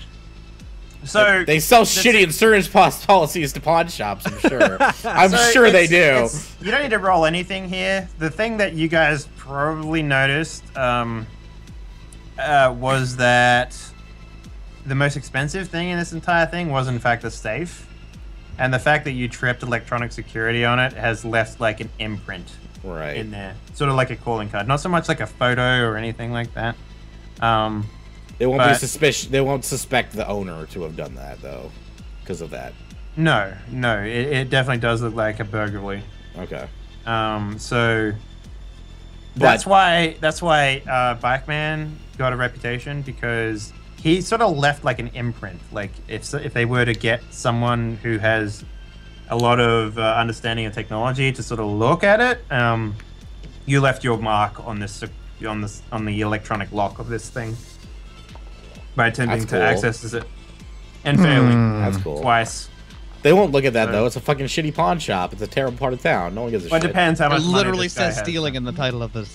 So they sell shitty insurance policies to pawn shops, I'm sure. I'm sure they do. You don't need to roll anything here. The thing that you guys probably noticed was that the most expensive thing in this entire thing was, in fact, a safe. And the fact that you tripped electronic security on it has left, like, an imprint in there. Sort of like a calling card. Not so much like a photo or anything like that. They won't be suspicious. They won't suspect the owner to have done that, though, because of that. No, no, it definitely does look like a burglary. Okay. So that's why Bikeman got a reputation, because he sort of left like an imprint. Like if they were to get someone who has a lot of understanding of technology to sort of look at it, you left your mark on this. On the electronic lock of this thing by attempting to access it and failing twice. They won't look at that though. It's a fucking shitty pawn shop. It's a terrible part of town. No one gives a shit. It depends how much. It literally says stealing in the title of this.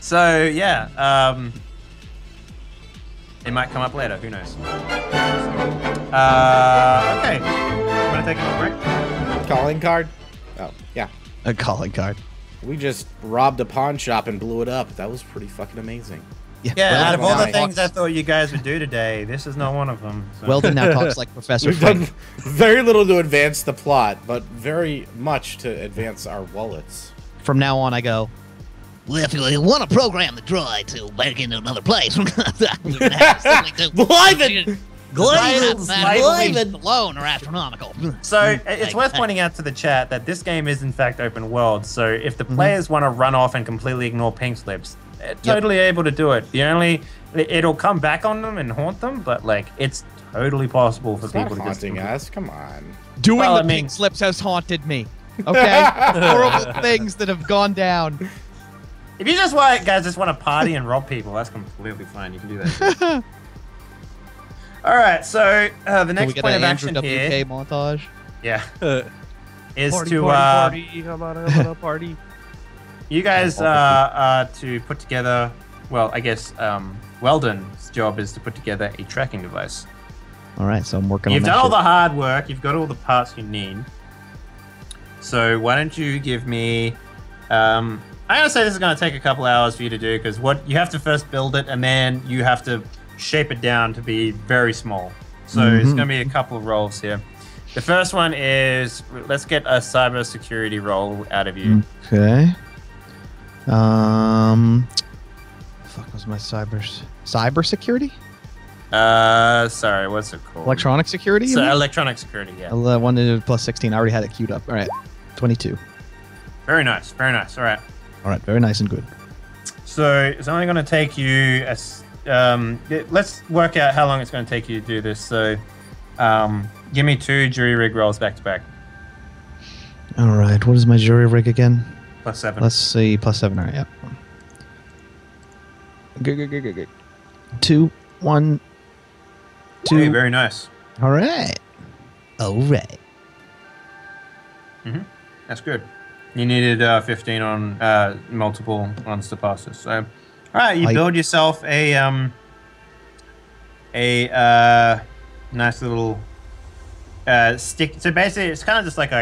So yeah, it might come up later. Who knows? Okay. Want to take a break? Calling card. Oh yeah. A calling card. We just robbed a pawn shop and blew it up. That was pretty fucking amazing. Yeah, Weldon, out of all the things I thought you guys would do today, this is not one of them. So. Weldon now talks like Professor Frank. We've done very little to advance the plot, but very much to advance our wallets. From now on, I go, well, if you want to program the droid to back into another place, we're going to have something to... Gliding alone are astronomical. So it's worth pointing out to the chat that this game is in fact open world. So if the players want to run off and completely ignore pink slips, they're totally able to do it. The only it'll come back on them and haunt them, but like it's totally possible for people to just haunting us. Come on, pink slips has haunted me. Okay, horrible things that have gone down. If you just want, guys, just want to party and rob people, that's completely fine. You can do that too. All right, so the next point of action here. WK montage? Yeah. Is party, to party, party. You guys are to put together. Well, I guess Weldon's job is to put together a tracking device. All right, so I'm working. You've done all the hard work. You've got all the parts you need. So why don't you give me? I'm gonna say this is gonna take a couple hours for you to do because what you have to first build it and then you have to shape it down to be very small. So it's gonna be a couple of roles here. The first one is let's get a cybersecurity role out of you. Okay. Fuck, was my cybersecurity? Sorry, what's it called? Electronic security? So electronic security, yeah. I wanted plus 16. I already had it queued up. All right, 22. Very nice, very nice. All right. All right, very nice and good. So it's only going to take you. Let's work out how long it's going to take you to do this. So, give me 2 jury rig rolls back to back. All right. What is my jury rig again? Plus 7. Let's see. Plus 7. All right. Yeah. Good. 2, 1, 2. Hey, very nice. All right. All right. That's good. You needed 15 on multiple ones to pass this. So, all right, you build yourself a nice little stick. So basically, it's kind of just like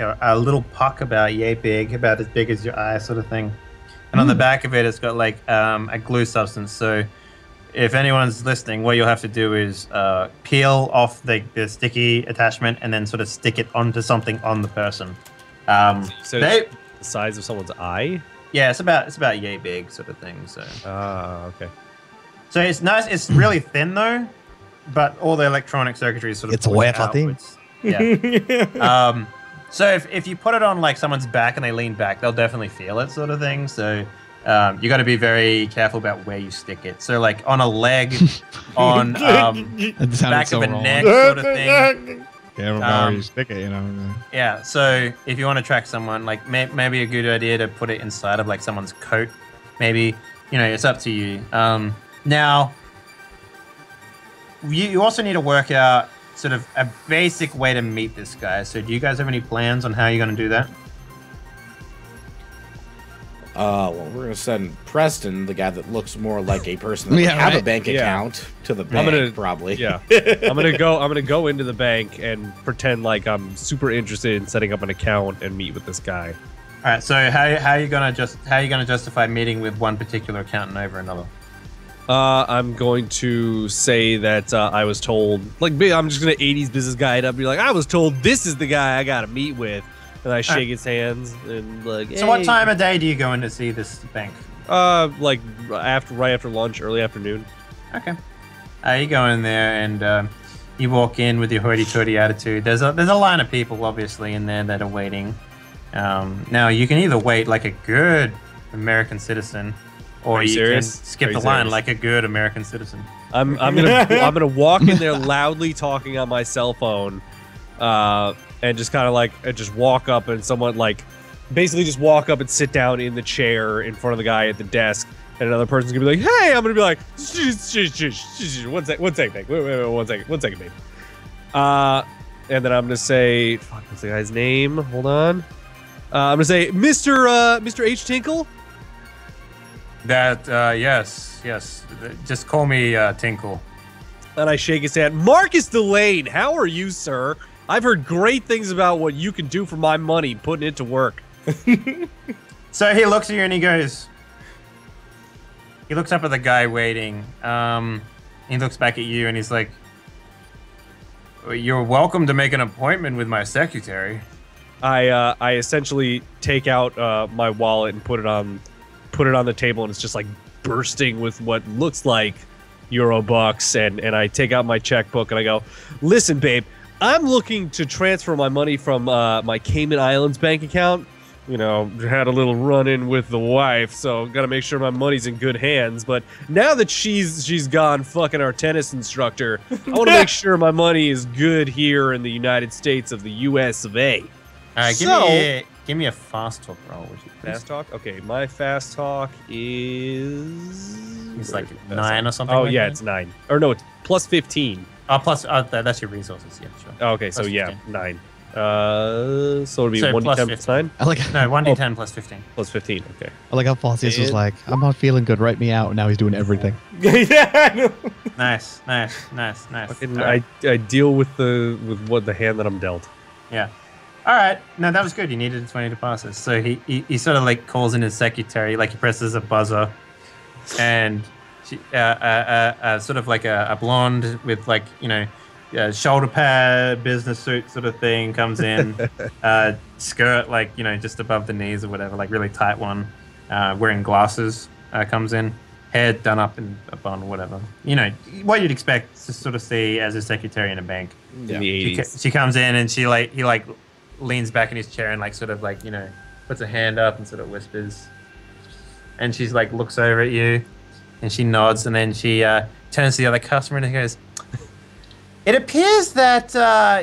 a little puck about yay big, about as big as your eye, sort of thing. And on the back of it, it's got like a glue substance. So if anyone's listening, what you'll have to do is peel off the sticky attachment and then sort of stick it onto something on the person. So it's the size of someone's eye? Yeah, it's about yay big sort of thing. So. Okay. So it's nice. It's really thin though, but all the electronic circuitry is sort of. It's a wafer thing. Yeah. So if you put it on like someone's back and they lean back, they'll definitely feel it sort of thing. So you got to be very careful about where you stick it. So like on a leg, on back of a neck sort of thing. Yeah, you stick it, you know. Yeah, so if you want to track someone, like maybe a good idea to put it inside of like someone's coat. Maybe, you know, it's up to you. Now, you also need to work out sort of a basic way to meet this guy. So do you guys have any plans on how you're going to do that? Well, we're going to send Preston, the guy that looks more like a person that have a bank account, to the bank, probably. Yeah, I'm gonna go into the bank and pretend like I'm super interested in setting up an account and meet with this guy. All right. So how are you gonna justify meeting with one particular account and over another? I'm going to say that I was told. Like, I'm just gonna 80s business guy it up. Be like, I was told this is the guy I gotta meet with. And I shake his hands and like. So, what time of day do you go in to see this bank? Like right after lunch, early afternoon. Okay. You go in there and you walk in with your hoity-toity attitude. There's a line of people obviously in there that are waiting. Now you can either wait like a good American citizen, or you can skip the line like a good American citizen. I'm gonna walk in there loudly talking on my cell phone. And just kind of like just walk up and someone like basically just walk up and sit down in the chair in front of the guy at the desk, and another person's gonna be like, hey, I'm gonna be like, one second, babe. And then I'm gonna say, fuck, what's the guy's name? Hold on. I'm gonna say, Mr. H. Tinkle. That yes, just call me Tinkle. And I shake his hand. Marcus Delane, how are you, sir? I've heard great things about what you can do for my money, putting it to work. So he looks at you and he goes, he looks up at the guy waiting. He looks back at you and he's like, you're welcome to make an appointment with my secretary. I essentially take out my wallet and put it on the table, and it's just like bursting with what looks like Eurobucks, and I take out my checkbook and I go, listen, babe, I'm looking to transfer my money from my Cayman Islands bank account. You know, had a little run-in with the wife, so gotta make sure my money's in good hands. But now that she's gone fucking our tennis instructor, I want to make sure my money is good here in the United States of the U.S. of A. Give me a fast talk roll. Fast talk? Okay, my fast talk is... It's like 9 or something. Oh, yeah, it's 9. Or no, it's plus 15. Oh, plus, that's your resources, yeah, sure. Oh, okay, so yeah, 9. So it'll be 1d10 plus 9? No, 1d10 plus 15. Plus 15, okay. I like how Falsius was like, I'm not feeling good, write me out, and now he's doing everything. Yeah, Nice. I deal with the hand that I'm dealt. Yeah. All right. No, that was good. You needed 20 to pass it. So he sort of like calls in his secretary, like he presses a buzzer, and she, sort of like a blonde with like, you know, shoulder pad, business suit sort of thing comes in, skirt like, you know, just above the knees or whatever, like really tight one, wearing glasses, comes in, hair done up in a bun or whatever. You know, what you'd expect to sort of see as a secretary in a bank. Yeah. In the 80s. She comes in and she like, he like leans back in his chair and like sort of like, you know, puts a hand up and sort of whispers. And she's like, looks over at you and she nods and then she turns to the other customer and he goes, it appears that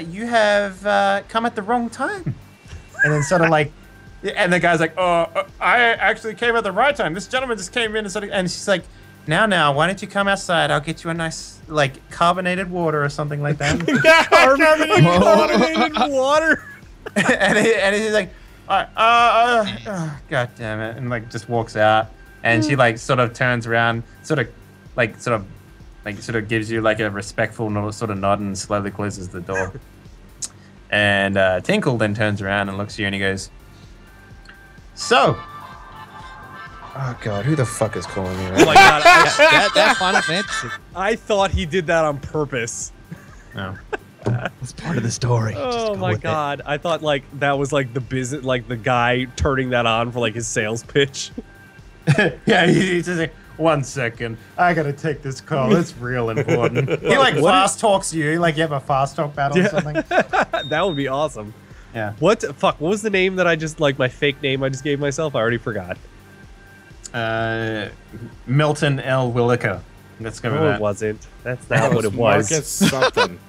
you have come at the wrong time. And then sort of like, and the guy's like, oh, I actually came at the right time. This gentleman just came in and sort of, and she's like, now, why don't you come outside? I'll get you a nice, like, carbonated water or something like that. Carbonated water. And he's like, oh, God damn it. And like, just walks out. And she like sort of turns around, sort of gives you like a respectful sort of nod and slowly closes the door. And Tinkle then turns around and looks at you and he goes, so. Oh God, who the fuck is calling me? Right? Oh my God, that Final Fantasy. I thought he did that on purpose. No. It's part of the story. Oh my God, I thought like that was like the business, like the guy turning that on for like his sales pitch. Yeah, he's just like, 1 second, I gotta take this call. It's real important. He like fast talks you, like you have a fast talk battle or something. That would be awesome. Yeah. What the fuck? What was the name that I just like my fake name I just gave myself? I already forgot. Milton L. Williker. That's gonna. No, it wasn't. That's not what it was. Marcus something.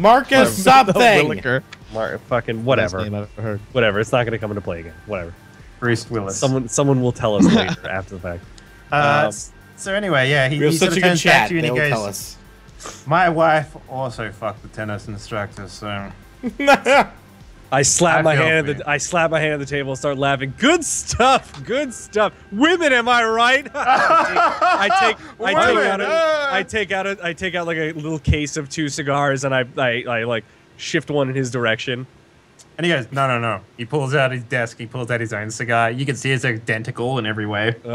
Marcus something. Williker. Fucking whatever. Name I've heard. Whatever. It's not gonna come into play again. Whatever. Bruce Willis. Someone will tell us later after the fact. So anyway, yeah, he sort of turns back to you and he goes, "My wife also fucked the tennis instructor, so." I slap my hand on the table and start laughing. Good stuff. Good stuff. Women, am I right? I take out like a little case of 2 cigars and I like shift one in his direction. And he goes, no. He pulls out his desk. He pulls out his own cigar. You can see it's identical in every way. And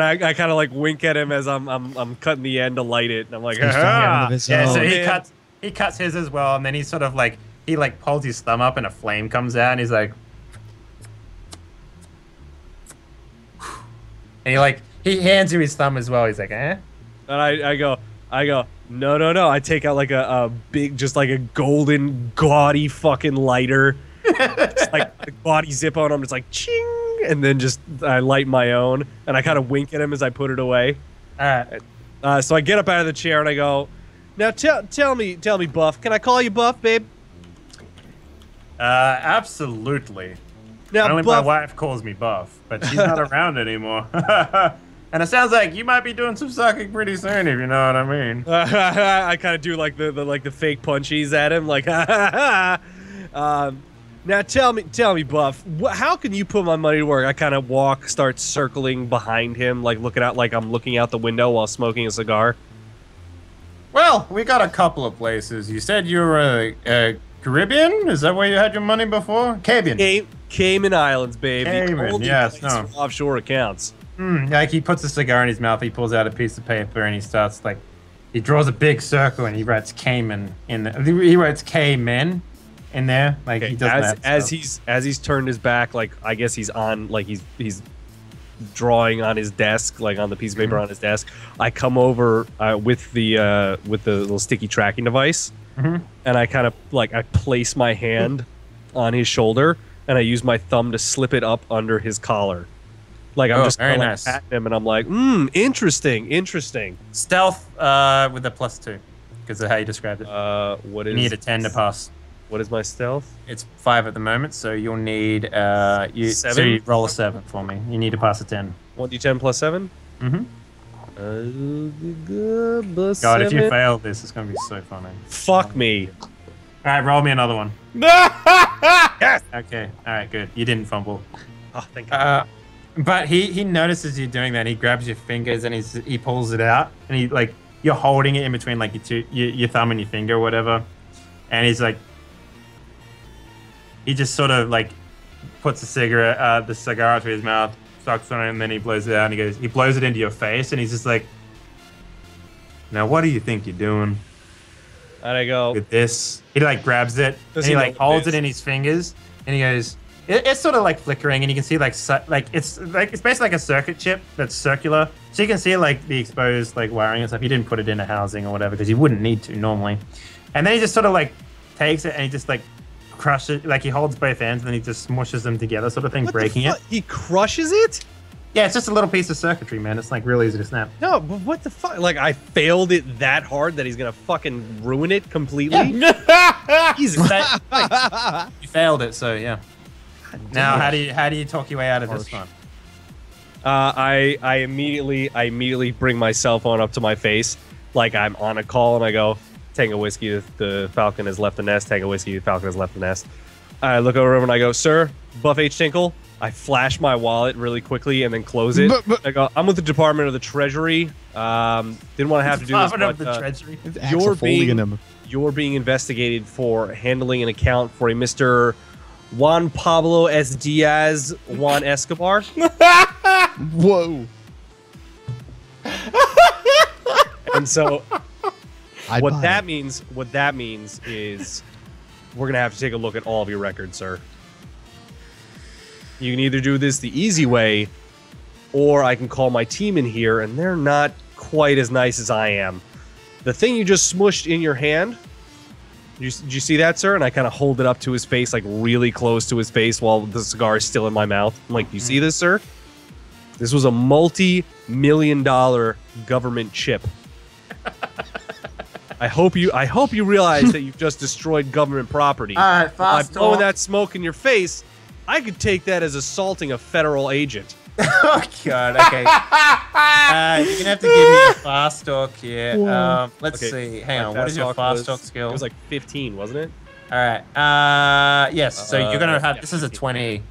I kind of like wink at him as I'm cutting the end to light it. And I'm like, aha! Yeah, so he cuts his as well. And then he sort of like, he like pulls his thumb up and a flame comes out. And he's like, and he hands you his thumb as well. He's like, eh? And I go, no. I take out like a big, just like a golden, gaudy fucking lighter. Just like the gaudy zip on. I'm just like, ching. And then just, I light my own. And I kind of wink at him as I put it away. All right. So I get up out of the chair and I go, now tell me, Buff. Can I call you Buff, babe? Absolutely. Now, only Buff, my wife calls me Buff, but she's not around anymore. And it sounds like you might be doing some sucking pretty soon, if you know what I mean. I kind of do like the fake punchies at him, like ha ha. Now tell me, Buff, how can you put my money to work? I kind of start circling behind him, like I'm looking out the window while smoking a cigar. Well, we got a couple of places. You said you were a Caribbean? Is that where you had your money before? Cayman Islands, baby. Cayman, yes, no. Offshore accounts. Like he puts a cigar in his mouth, he pulls out a piece of paper, and he starts like, he draws a big circle, and he writes Cayman in there. He writes Cayman in there, like okay, he does as he's turned his back, like I guess he's on, like he's drawing on his desk, like on the piece of paper on his desk. I come over with the little sticky tracking device, and I kind of like I place my hand on his shoulder, and I use my thumb to slip it up under his collar. Like I'm just kind of nice. At him, and I'm like, interesting. Stealth with a +2, because of how you described it. What is? You need a 10 to pass. What is my stealth? It's 5 at the moment, so you'll need... seven? So you roll a 7 for me. You need to pass a 10. 1d10 plus 7? Mm-hmm. God, if you fail this, it's going to be so funny. Fuck me. Alright, roll me another one. Yes! Okay, alright, good. You didn't fumble. Oh, thank God. But he notices you doing that, and he grabs your fingers, and he pulls it out, and he, like, you're holding it in between, like, your thumb and your finger or whatever, and he's like... He just sort of, like, puts the cigar to his mouth, sucks on it, and then he blows it out, and he goes... He blows it into your face, and he's just like... Now, what do you think you're doing? And I go... With this? He, like, grabs it, and he, like, holds it in his fingers, and he goes... It's sort of like flickering, and you can see it's basically like a circuit chip that's circular, so you can see like the exposed like wiring and stuff. He didn't put it in a housing or whatever because you wouldn't need to normally. And then he just sort of like takes it and he just like crushes, like he holds both ends and then he just smushes them together, sort of thing, breaking it. He crushes it? Yeah, it's just a little piece of circuitry, man. It's like real easy to snap. No, but what the fuck? Like I failed it that hard that he's gonna fucking ruin it completely. Yeah. Jesus, you failed it, so yeah. Now, how do you talk your way out of this one? I immediately bring my cell phone up to my face, like I'm on a call, and I go, "Take a whiskey. The Falcon has left the nest. Take a whiskey. The Falcon has left the nest." I look over and I go, "Sir, Buff H. Tinkle." I flash my wallet really quickly and then close it. I go, "I'm with the Department of the Treasury. Didn't want to have to do this, but you're being investigated for handling an account for a Mr. Juan Pablo S. Diaz Juan Escobar." Whoa. And so what that means is we're going to have to take a look at all of your records, sir. You can either do this the easy way or I can call my team in here, and they're not quite as nice as I am. The thing you just smushed in your hand... Did you see that, sir? And I kind of hold it up to his face, like really close to his face while the cigar is still in my mouth. I'm like, "You see this, sir? This was a multi-million-dollar government chip. I hope you realize that you've just destroyed government property. All right, fast by blowing that smoke in your face, I could take that as assaulting a federal agent." Oh, God, okay. You're going to have to give me a fast talk here. Let's see. Hang on, what is your fast talk skill? It was like 15, wasn't it? All right. Yes, so you're going to have... Yeah, this is a 20,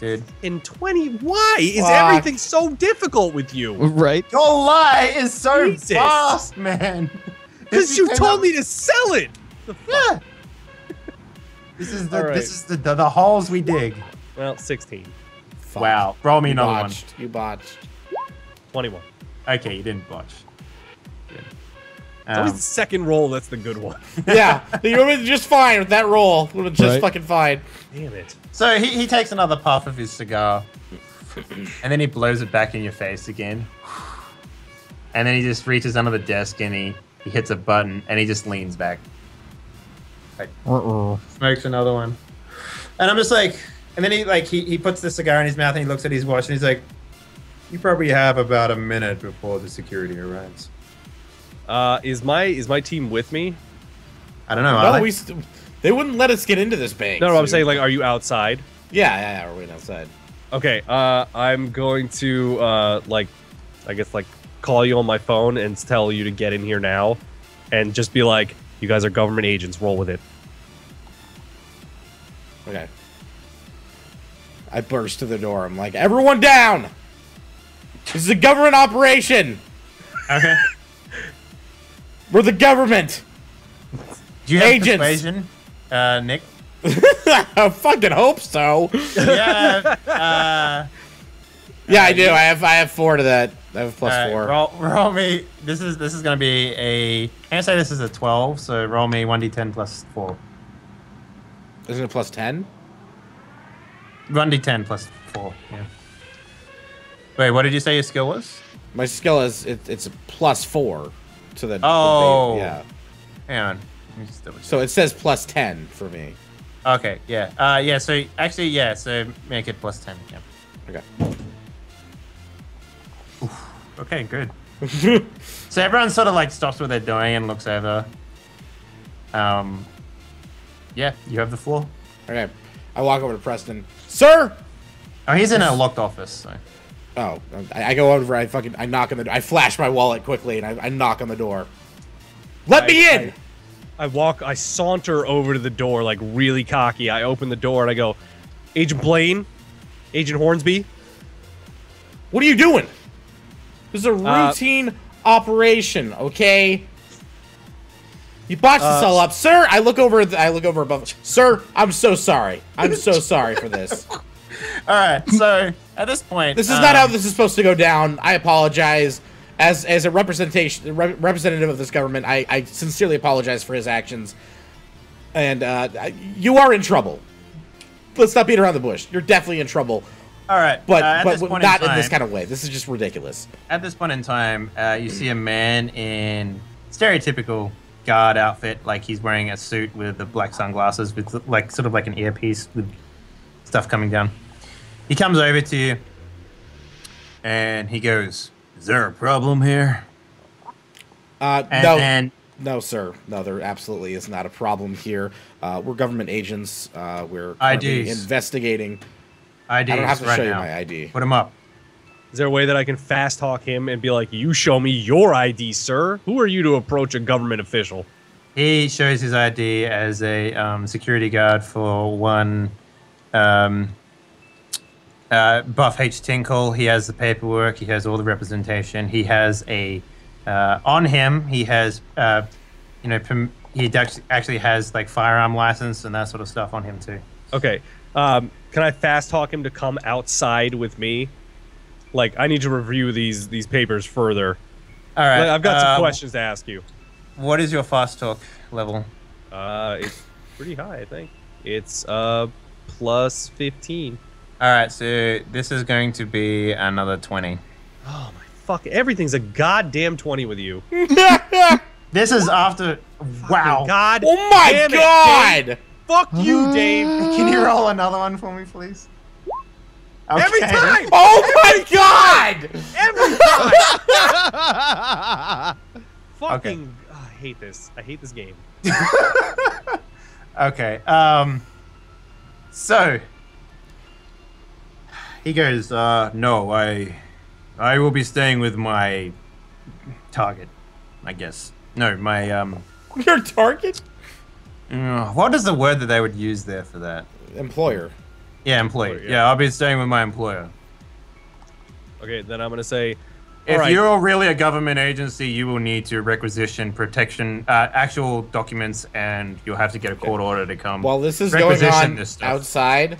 dude. In 20? Why is everything so difficult with you? Right? Your lie is so fast, man. Because you told me to sell it. Yeah. This is the holes we dig. Well, 16. Fuck. Wow. Roll me another one. You botched. 21. Okay, you didn't botch. Yeah. That was the second roll that's the good one. Yeah. You would have been just fine with that roll. Would have been just fucking fine. Damn it. So he takes another puff of his cigar. And then he blows it back in your face again. And then he just reaches under the desk and he hits a button and he just leans back. Like, smokes another one. And I'm just like... And then he puts the cigar in his mouth and he looks at his watch and he's like, "You probably have about a minute before the security arrives." Is my team with me? I don't know. No, they wouldn't let us get into this bank. No, so. I'm saying, like, are you outside? Yeah, we're waiting outside. Okay, I'm going to call you on my phone and tell you to get in here now, and just be like, "You guys are government agents. Roll with it." Okay. I burst to the door. I'm like, "Everyone down! This is a government operation!" Okay. We're the government! Do you have persuasion, Nick? I fucking hope so. Yeah. Yeah, I do. I have 4 to that. I have a plus 4. Roll me. This is gonna be a... Can't say this is a 12, so roll me 1d10 plus 4. Isn't it plus 10? 1d10 plus 4, yeah. Wait, what did you say your skill was? My skill is, it's a plus 4 to the... Oh! Yeah. Hang on. Let me just double check. So it says plus 10 for me. Okay, yeah. Yeah, so actually, yeah, so make it plus 10, yeah. Okay. Oof. Okay, good. So everyone sort of, like, stops what they're doing and looks over. Yeah, you have the floor. Okay. I walk over to Preston. Sir! Oh, he's in a locked office, so. Oh, I go over, I knock on the door. I flash my wallet quickly, and I knock on the door. Let me in! I saunter over to the door, like, really cocky. I open the door, and I go, Agent Blaine? Agent Hornsby? What are you doing? This is a routine operation, okay? You botched this all up, sir. I look over above. Sir, I'm so sorry. I'm so sorry for this. All right. So at this point, this is not how this is supposed to go down. I apologize. As a representative of this government, I sincerely apologize for his actions. And you are in trouble. Let's not beat around the bush. You're definitely in trouble. All right, but not in this kind of way. This is just ridiculous. At this point in time, you see a man in stereotypical guard outfit, like he's wearing a suit with the black sunglasses with like sort of like an earpiece with stuff coming down. He comes over to you and he goes, "Is there a problem here?" No, sir. No, there absolutely is not a problem here. We're government agents. We're investigating. IDs. I don't have to show you my ID. Put him up. Is there a way that I can fast talk him and be like, "You show me your ID, sir. Who are you to approach a government official?" He shows his ID as a security guard for one Buff H. Tinkle. He has the paperwork. He has all the representation. He has a on him. He has he actually has like firearm license and that sort of stuff on him too. Okay, can I fast talk him to come outside with me? Like, I need to review these papers further. All right. I've got some questions to ask you. What is your fast talk level? It's pretty high, I think. It's plus 15. All right, so this is going to be another 20. Oh, my fuck. Everything's a goddamn 20 with you. This is after... Wow. God. Oh, my damn God. It, fuck you, Dave. Can you roll another one for me, please? Okay. Every time! Oh my God! Every time! Fucking... Okay. Oh, I hate this. I hate this game. Okay. So... He goes, no, I will be staying with my... target, I guess. No, my, Your target? What is the word that they would use there for that? Employer. Yeah, employee. Yeah, I'll be staying with my employer. Okay, then I'm going to say... If you're really a government agency, you will need to requisition protection, actual documents, and you'll have to get a court order to come. While this is going on outside,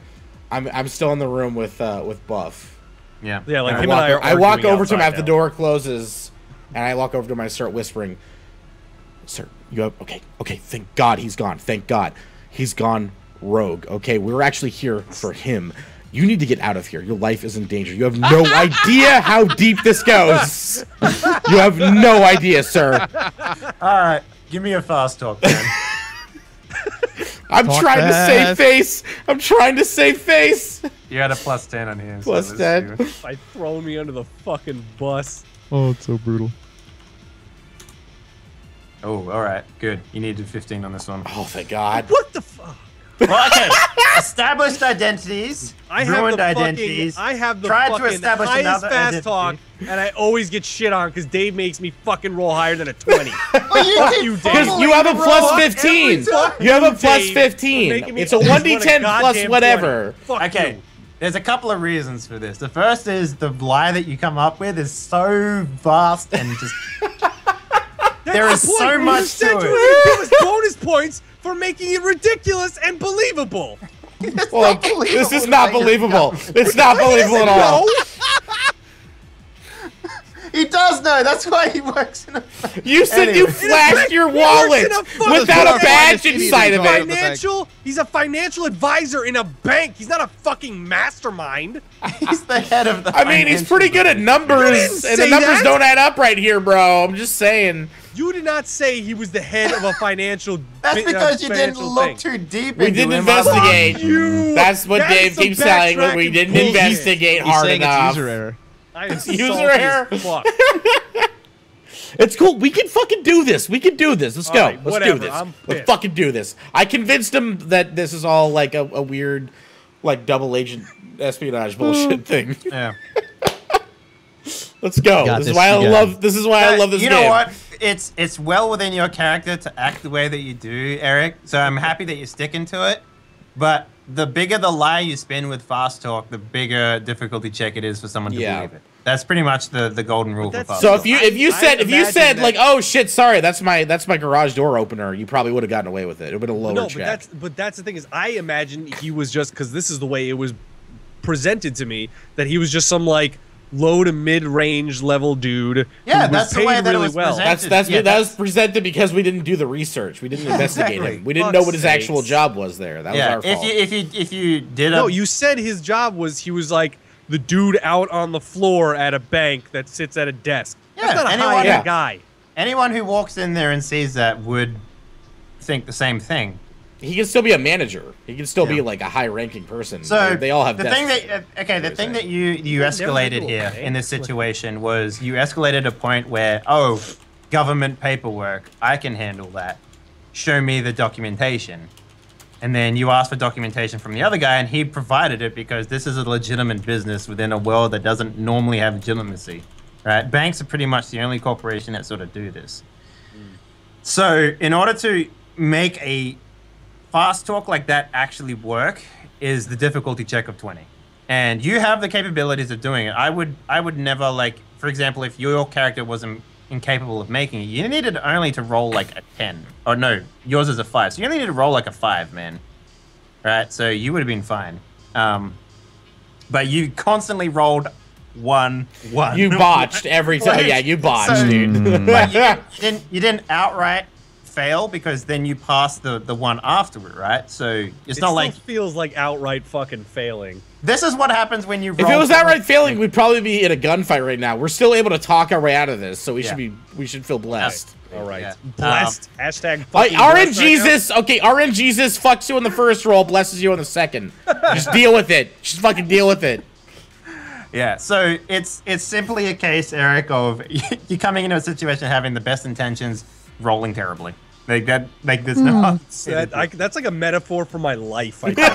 I'm still in the room with Buff. Yeah. Yeah, like him and I are arguing. I walk over to him after the door closes, and I walk over to him and I start whispering, "Sir, you have... Okay, thank God he's gone. Thank God. He's gone. Rogue, okay, we're actually here for him. You need to get out of here. Your life is in danger. You have no idea how deep this goes. You have no idea, sir." Alright, give me a fast talk, man. I'm trying to save face. I'm trying to save face. You had a plus 10 on his. Plus 10. I've thrown me under the fucking bus. Oh, it's so brutal. Oh, alright, good. You needed 15 on this one. Oh, thank God. What the fuck? Well, okay. Established identities. I have the fucking to establish highest fast talk, and I always get shit on because Dave makes me fucking roll higher than a 20. you Dave. You have a plus 15. You have a plus 15. It's a 1d10 plus whatever. Okay. You. There's a couple of reasons for this. The first is the lie that you come up with is so vast and just... There is so much to it. Give us bonus points for making it ridiculous and believable. Well, this is not believable. It's not believable at all. He does know. That's why he works in a... You said you flashed your wallet without a badge inside of it. He's a financial advisor in a bank. He's not a fucking mastermind. He's the head of the... I mean, he's pretty good at numbers, and the numbers don't add up right here, bro. I'm just saying. You did not say he was the head of a financial... That's because you didn't look too deep into him. We didn't investigate. That's what Dave keeps saying, when we didn't investigate hard enough. It's user error. User error. It's cool. We can fucking do this. We can do this. Let's go. Right, let's do this. Let's fucking do this. I convinced him that this is all like a weird, like double agent espionage bullshit thing. Yeah. Let's go. This is why I love. This is why I love this game. You know what? It's well within your character to act the way that you do, Eric. So I'm happy that you're sticking to it. But the bigger the lie you spin with fast talk, the bigger difficulty check it is for someone to believe it. That's pretty much the golden rule for fast talk. So if you said like, oh shit, sorry, that's my garage door opener, you probably would have gotten away with it. It would have been a lower check. But that's the thing is, I imagine he was just because this is the way it was presented to me that he was just some like low to mid range level dude. Yeah, that's the way that really it was presented. That was presented because we didn't do the research. We didn't investigate him. We didn't know what his actual job was there. That was our fault. If you did no, you said his job was he was like the dude out on the floor at a bank that sits at a desk. Yeah, that's not a high end guy. Anyone who walks in there and sees that would think the same thing. He can still be a manager. He can still be like a high-ranking person. So they all have the thing that the thing that you escalated here in this situation was you escalated a point where government paperwork, I can handle that. Show me the documentation, and then you asked for documentation from the other guy, and he provided it because this is a legitimate business within a world that doesn't normally have legitimacy, right? Banks are pretty much the only corporation that sort of do this. Mm. So in order to make a fast talk like that actually work is the difficulty check of 20, and you have the capabilities of doing it. I would never, like, for example, if your character wasn't incapable of making it, you needed only to roll like a 10, or no, yours is a 5, so you only need to roll like a 5, man, right? So you would have been fine, but you constantly rolled 1 1. You botched every time. Yeah, you botched, so, dude. But you didn't outright fail because then you pass the one afterward, right? So it's not like feels like outright fucking failing. This is what happens when you roll. If it was outright failing, we'd probably be in a gunfight right now. We're still able to talk our way out of this, so we should feel blessed. All right, blessed. Hashtag fucking RNGesus. Right, okay, RNGesus fucks you on the first roll, blesses you on the second. Just deal with it. Just fucking deal with it. Yeah, so it's simply a case, Eric, of you coming into a situation having the best intentions, rolling terribly. Like that, like this. No, that's like a metaphor for my life. I think.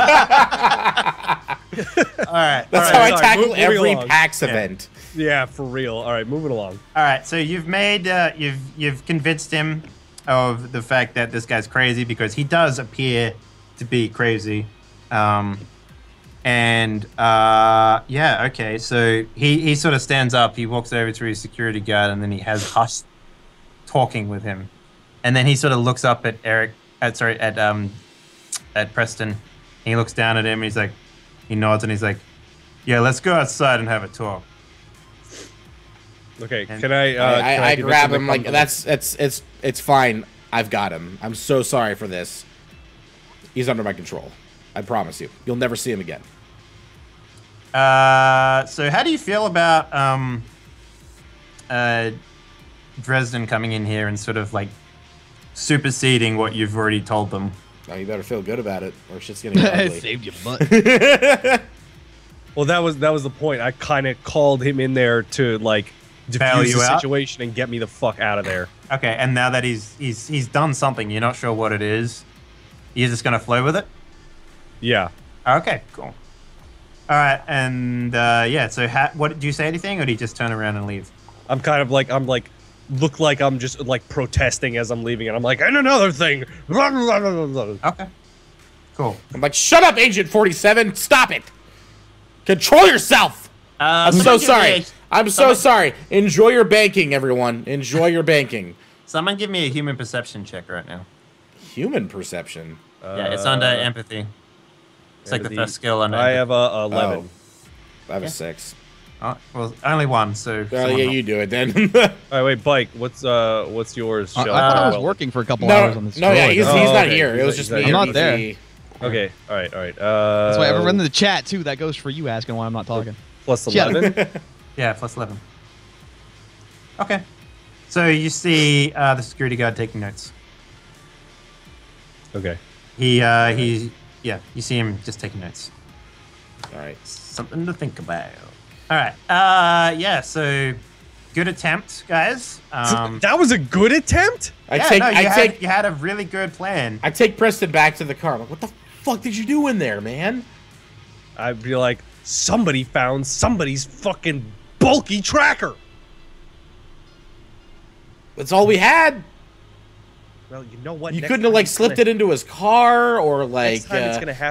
All right, that's how I tackle every PAX event. Yeah, for real. All right, moving along. All right, so you've made, you've convinced him of the fact that this guy's crazy because he does appear to be crazy, yeah, okay. So he sort of stands up, he walks over to his security guard, and then he has us talking with him. And then he sort of looks up at Eric, at Preston. He looks down at him, and he's like, he nods, and he's like, "Yeah, let's go outside and have a talk." Okay, and can I grab him? Like, it's fine. I've got him. I'm so sorry for this. He's under my control. I promise you. You'll never see him again. So how do you feel about Dresden coming in here and sort of like superseding what you've already told them? Oh, you better feel good about it, or shit's gonna get ugly. Saved your butt. Well, that was the point. I kind of called him in there to like defuse the situation and get me the fuck out of there. Okay, and now that he's done something, you're not sure what it is. You're just gonna flow with it. Yeah. Okay. Cool. All right, and yeah. So, what do you say anything, or do you just turn around and leave? I'm kind of like look like I'm just like protesting as I'm leaving, and I'm like, and another thing. Okay, cool. I'm like, shut up, Agent 47. Stop it. Control yourself. I'm so sorry. I'm so sorry. Enjoy your banking, everyone. Enjoy your banking. Someone give me a human perception check right now. Human perception. Yeah, it's under empathy. It's like the first skill under. I have a 11. Oh, I have a 6. Oh, well, only one, so... Oh, yeah, you do it then. All right, wait, Bike, what's yours? I thought I was working for a couple hours on this. No, yeah, he's not here. It was just me. I'm not there. Okay, all right, all right. That's why everyone in the chat, too, that goes for you asking why I'm not talking. Plus 11? Yeah, plus 11. Okay. So you see the security guard taking notes. Okay. Yeah, you see him just taking notes. All right. Something to think about. All right. Yeah. So Good attempt, guys. That was a good attempt? You had a really good plan. I take Preston back to the car. I'm like, what the fuck did you do in there, man? I'd be like, somebody found somebody's fucking bulky tracker. That's all we had. Well, you know what? You couldn't have, like, slipped it into his car or, like,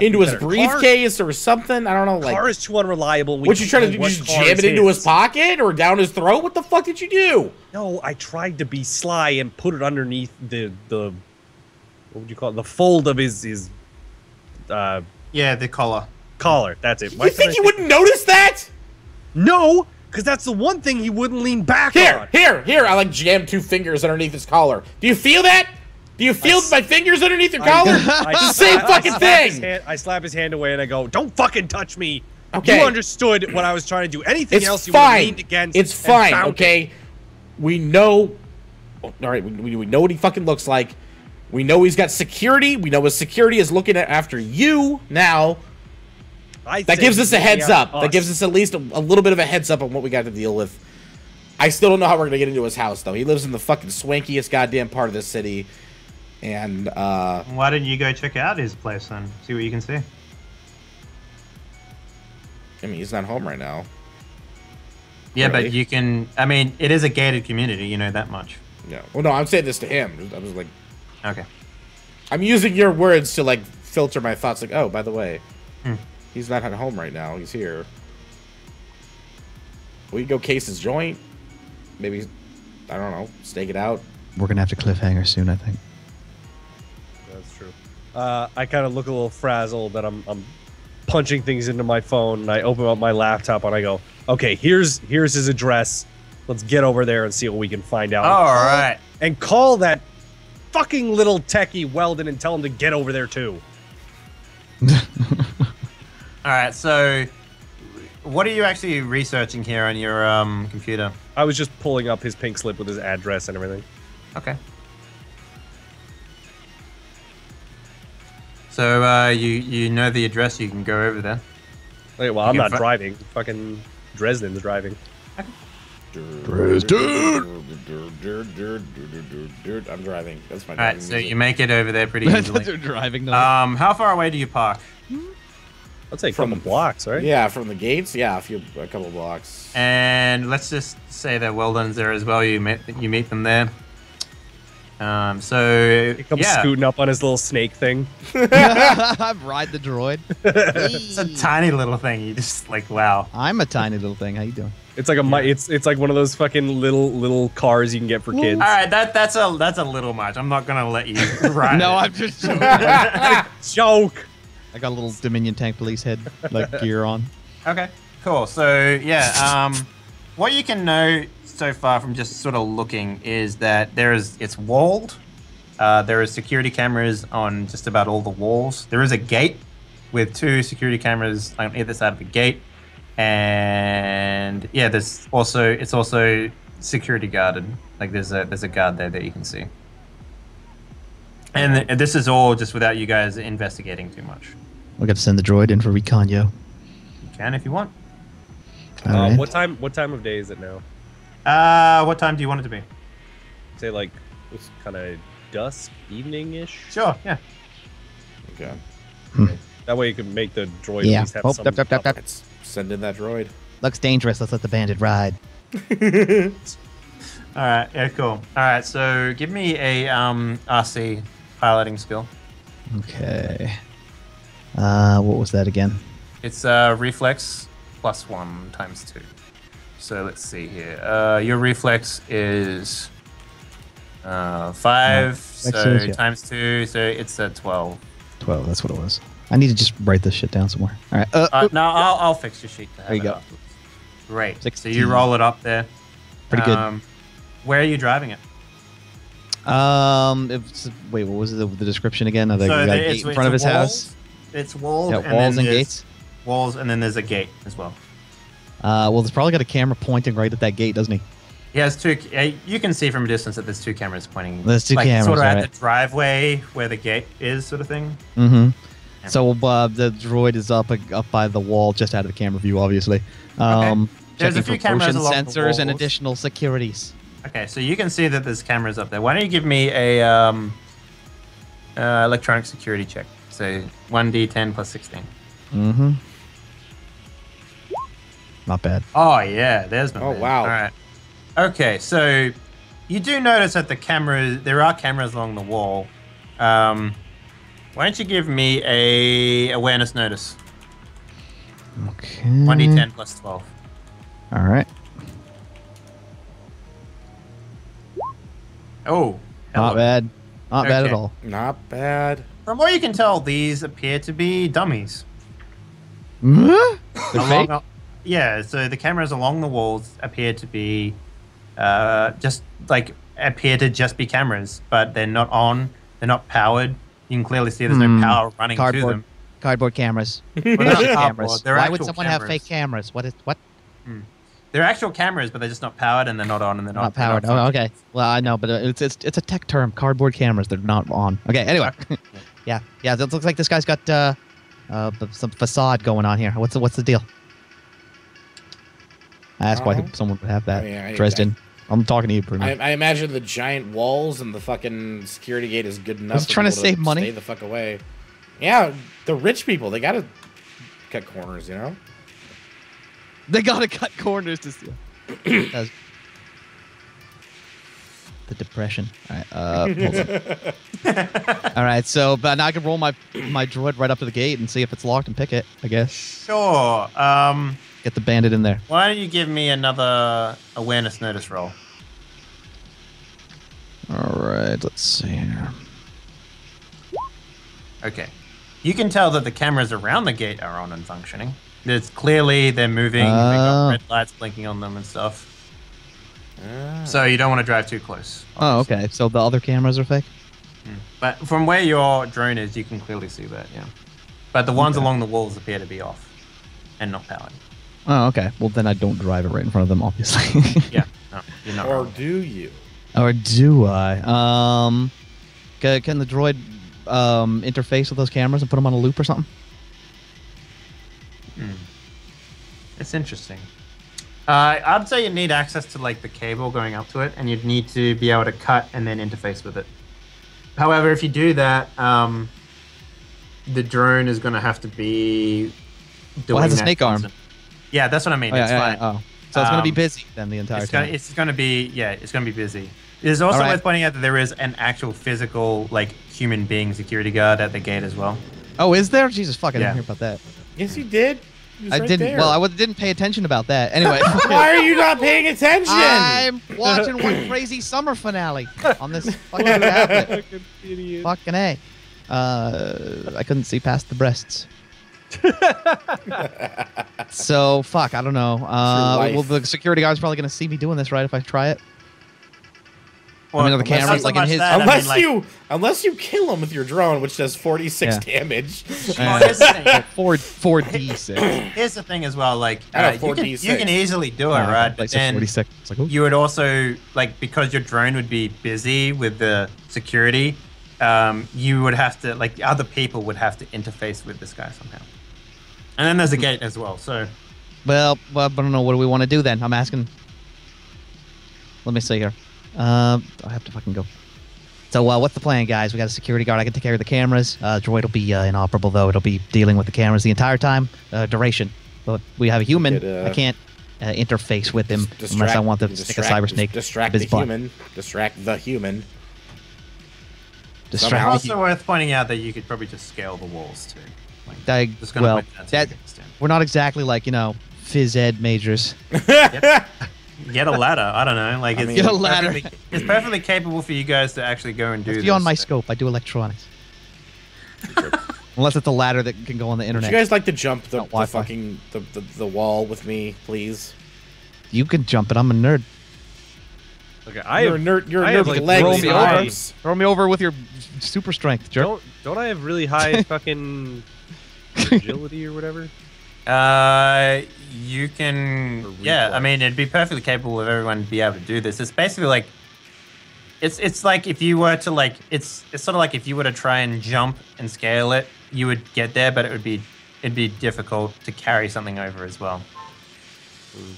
into his briefcase or something. I don't know. Like, car is too unreliable. What you trying to do? Just jam it into his pocket or down his throat? What the fuck did you do? No, I tried to be sly and put it underneath the what would you call it? The fold of his yeah, the collar. Collar. That's it. You think he wouldn't notice that? No. Because that's the one thing he wouldn't lean back on. Here. I, like, jammed two fingers underneath his collar. Do you feel that? Do you feel my fingers underneath your collar? It's the same fucking thing. I slap his hand away and I go, don't fucking touch me. Okay. You understood what I was trying to do. Anything else you would have leaned against. It's fine, okay? We know. All right, we know what he fucking looks like. We know he's got security. We know his security is looking after you now. That gives us a heads up. That gives us at least a little bit of a heads up on what we got to deal with. I still don't know how we're going to get into his house, though. He lives in the fucking swankiest goddamn part of the city. And, why didn't you go check out his place, then? See what you can see. I mean, he's not home right now. Yeah, really. But you can... I mean, it is a gated community. You know that much. Yeah. Well, no, I'm saying this to him. I was like... Okay. I'm using your words to, like, filter my thoughts. Like, oh, by the way... He's not at home right now. He's here. We can go case his joint. Maybe, I don't know, stake it out. We're going to have to cliffhanger soon, I think. That's true. I kind of look a little frazzled that I'm punching things into my phone, and I open up my laptop, and I go, okay, here's his address. Let's get over there and see what we can find out. All right. And call that fucking little techie Weldon and tell him to get over there, too. All right, so what are you actually researching here on your computer? I was just pulling up his pink slip with his address and everything. Okay. So you know the address, you can go over there. Wait, well, I'm not driving. Fucking Dresden's driving. Okay. Dresden! I'm driving. That's my driving. All right, so you make it over there pretty easily. They're driving. How far away do you park? I'll take from a couple blocks, right? Yeah, from the gates. Yeah, a couple blocks. And let's just say that Weldon's there as well. You meet them there. So he comes scooting up on his little snake thing. Ride the droid. It's a tiny little thing. You just like, wow. I'm a tiny little thing. How you doing? It's like it's like one of those fucking little cars you can get for kids. All right, that's a little much. I'm not gonna let you ride. No, I'm just joking. It's a joke. I got a little Dominion tank police head like gear on. Okay, cool. So yeah, what you can know so far from just sort of looking is that it's walled. There is security cameras on just about all the walls. There is a gate with two security cameras on either side of the gate, and yeah, it's also security guarded. Like there's a guard there that you can see. And this is all just without you guys investigating too much. We'll get to send the droid in for recon, yo. You can if you want. Right. What time of day is it now? What time do you want it to be? Say like it's kind of dusk, evening-ish. Sure. Yeah. Okay. That way you can make the droid. Yeah. At least have send in that droid. Looks dangerous. Let's let the bandit ride. All right. Yeah. Cool. All right. So give me a RC. Piloting skill. Okay. What was that again? It's reflex plus 1 times 2. So let's see here. Your reflex is 5, so times 2, so it's a 12. 12, that's what it was. I need to just write this shit down somewhere. All right. No, I'll fix your sheet. There you go. Great. 16. So you roll it up there. Pretty good. Where are you driving it? Wait, what was the description again? Of the gate in front of his house? It's walled. Yeah, walls and gates. Walls, and then there's a gate as well. Well, there's probably got a camera pointing right at that gate, doesn't he? He has two. You can see from a distance that there's two cameras pointing. There's two cameras, sort of at the driveway where the gate is, sort of thing. Mm-hmm. So the droid is up by the wall, just out of the camera view, obviously. There's a few cameras along sensors and additional securities. Okay, so you can see that there's cameras up there. Why don't you give me a electronic security check? So 1d10 plus 16. Mm-hmm. Not bad. Oh yeah, there's no. Oh bad. Wow. All right. Okay, so you do notice that the cameras, there are cameras along the wall. Why don't you give me a awareness notice? Okay. 1d10 plus 12. All right. Oh, hello. Not bad. Not bad at all. Not bad. From what you can tell, these appear to be dummies. Mm-hmm. They're fake? Yeah, so the cameras along the walls appear to be just be cameras, but they're not on. They're not powered. You can clearly see there's no power running to them. Cardboard cameras. Well, they're not cameras. They're Why would someone cameras. Have fake cameras? What is what? Mm. They're actual cameras, but they're just not powered, and they're not on, and they're not powered. Oh, okay. Well, I know, but it's a tech term. Cardboard cameras. They're not on. Okay. Anyway. yeah. It looks like this guy's got some facade going on here. What's the deal? I asked why someone would have that. Yeah, Dresden. I'm talking to you, Bruno. I imagine the giant walls and the fucking security gate is good enough. I was trying to save money. Stay the fuck away. Yeah, the rich people, they gotta cut corners, you know? They gotta cut corners to steal. The depression. All right, hold on. All right, so but now I can roll my droid right up to the gate and see if it's locked and pick it, I guess. Sure. Get the bandit in there. Why don't you give me another awareness notice roll? All right, let's see here. Okay. You can tell that the cameras around the gate are on and functioning. It's clearly they're moving. They've got red lights blinking on them and stuff. So you don't want to drive too close. Obviously. Oh, okay. So the other cameras are fake? Mm. But from where your drone is, you can clearly see that, yeah. But the ones along the walls appear to be off and not powered. Oh, okay. Well, then I don't drive it right in front of them, obviously. Yeah. No, you're not. Or do you? Or do I? Can the droid interface with those cameras and put them on a loop or something? Hmm. It's interesting. I'd say you need access to like the cable going up to it, and you'd need to be able to cut and then interface with it. However, if you do that, the drone is going to have to be doing it has a snake arm. Yeah, that's what I mean. Oh, yeah, it's fine. Yeah. Oh. So it's going to be busy then the entire time. It's going to be busy. It is also worth pointing out that there is an actual physical, like, human being security guard at the gate as well. Oh, is there? Jesus, fuck, I didn't hear about that. Yes, you did. I right didn't. There. Well, I didn't pay attention about that. Anyway. Why are you not paying attention? I'm watching one crazy summer finale on this fucking outfit. Fucking A. I couldn't see past the breasts. So fuck, I don't know. Well, the security guard's probably gonna see me doing this, right? If I try it. Well, I mean, the camera's like in his. Unless you kill him with your drone, which does 46 damage. Yeah. 4d6. Here's the thing as well, like you can easily do it, right? But then you would also because your drone would be busy with the security. You would have to other people would have to interface with this guy somehow. And then there's a gate as well, so... Well, I don't know. What do we want to do then? I'm asking... Let me see here. I have to fucking go. So, what's the plan, guys? We got a security guard. I can take care of the cameras. Droid will be inoperable, though. It'll be dealing with the cameras the entire time. Duration. But we have a human. I can't interface with him unless I want to stick a cyber snake. Distract the human. It's also worth pointing out that you could probably just scale the walls, too. We're not exactly phys ed majors. Get a ladder. I don't know. Get a ladder. It's perfectly capable for you guys to actually go and do this. Beyond my scope. I do electronics. Unless it's a ladder that can go on the internet. Would you guys like to jump the wall with me, please? You can jump it. I'm a nerd. Okay, Throw me over with your super strength, jerk. Don't I have really high fucking agility or whatever? You can. Yeah, I mean, it'd be perfectly capable of everyone be able to do this. It's basically like, it's like if you were to it's sort of like if you were to try and jump and scale it, you would get there, but it'd be difficult to carry something over as well.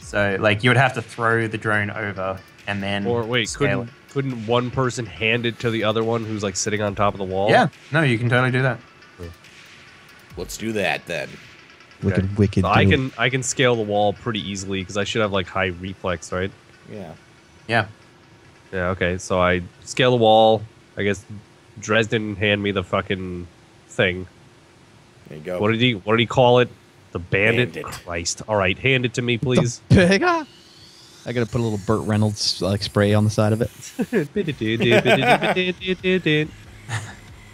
So like you would have to throw the drone over and then or wait, couldn't one person hand it to the other one who's like sitting on top of the wall? Yeah, no, you can totally do that. Let's do that then. Okay. Wicked. So I can scale the wall pretty easily because I should have like high reflex, right? Yeah. Yeah. Yeah. Okay. So I scale the wall. I guess Dresden hand me the fucking thing. There you go. What did he call it? The Bandit. Christ. All right, hand it to me, please. I gotta put a little Burt Reynolds like spray on the side of it.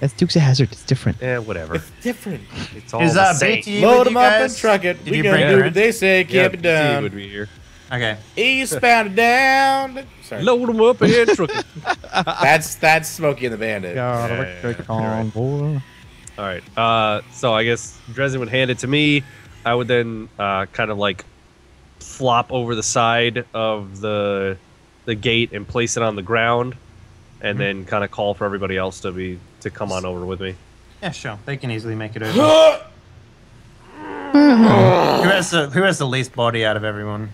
That's Dukes of Hazzard. It's different. Yeah, whatever. It's different. It's all the same. Load them up and truck it. We're going to do what they say. Camp it down. Would be here. Okay. Eastbound down. Sorry. Load them up and truck it. That's Smokey and the Bandit. Yeah. All right. So I guess Dresden would hand it to me. I would then kind of like flop over the side of the gate and place it on the ground. And then kind of call for everybody else to come on over with me. Yeah, sure. They can easily make it over. Who has the least body out of everyone?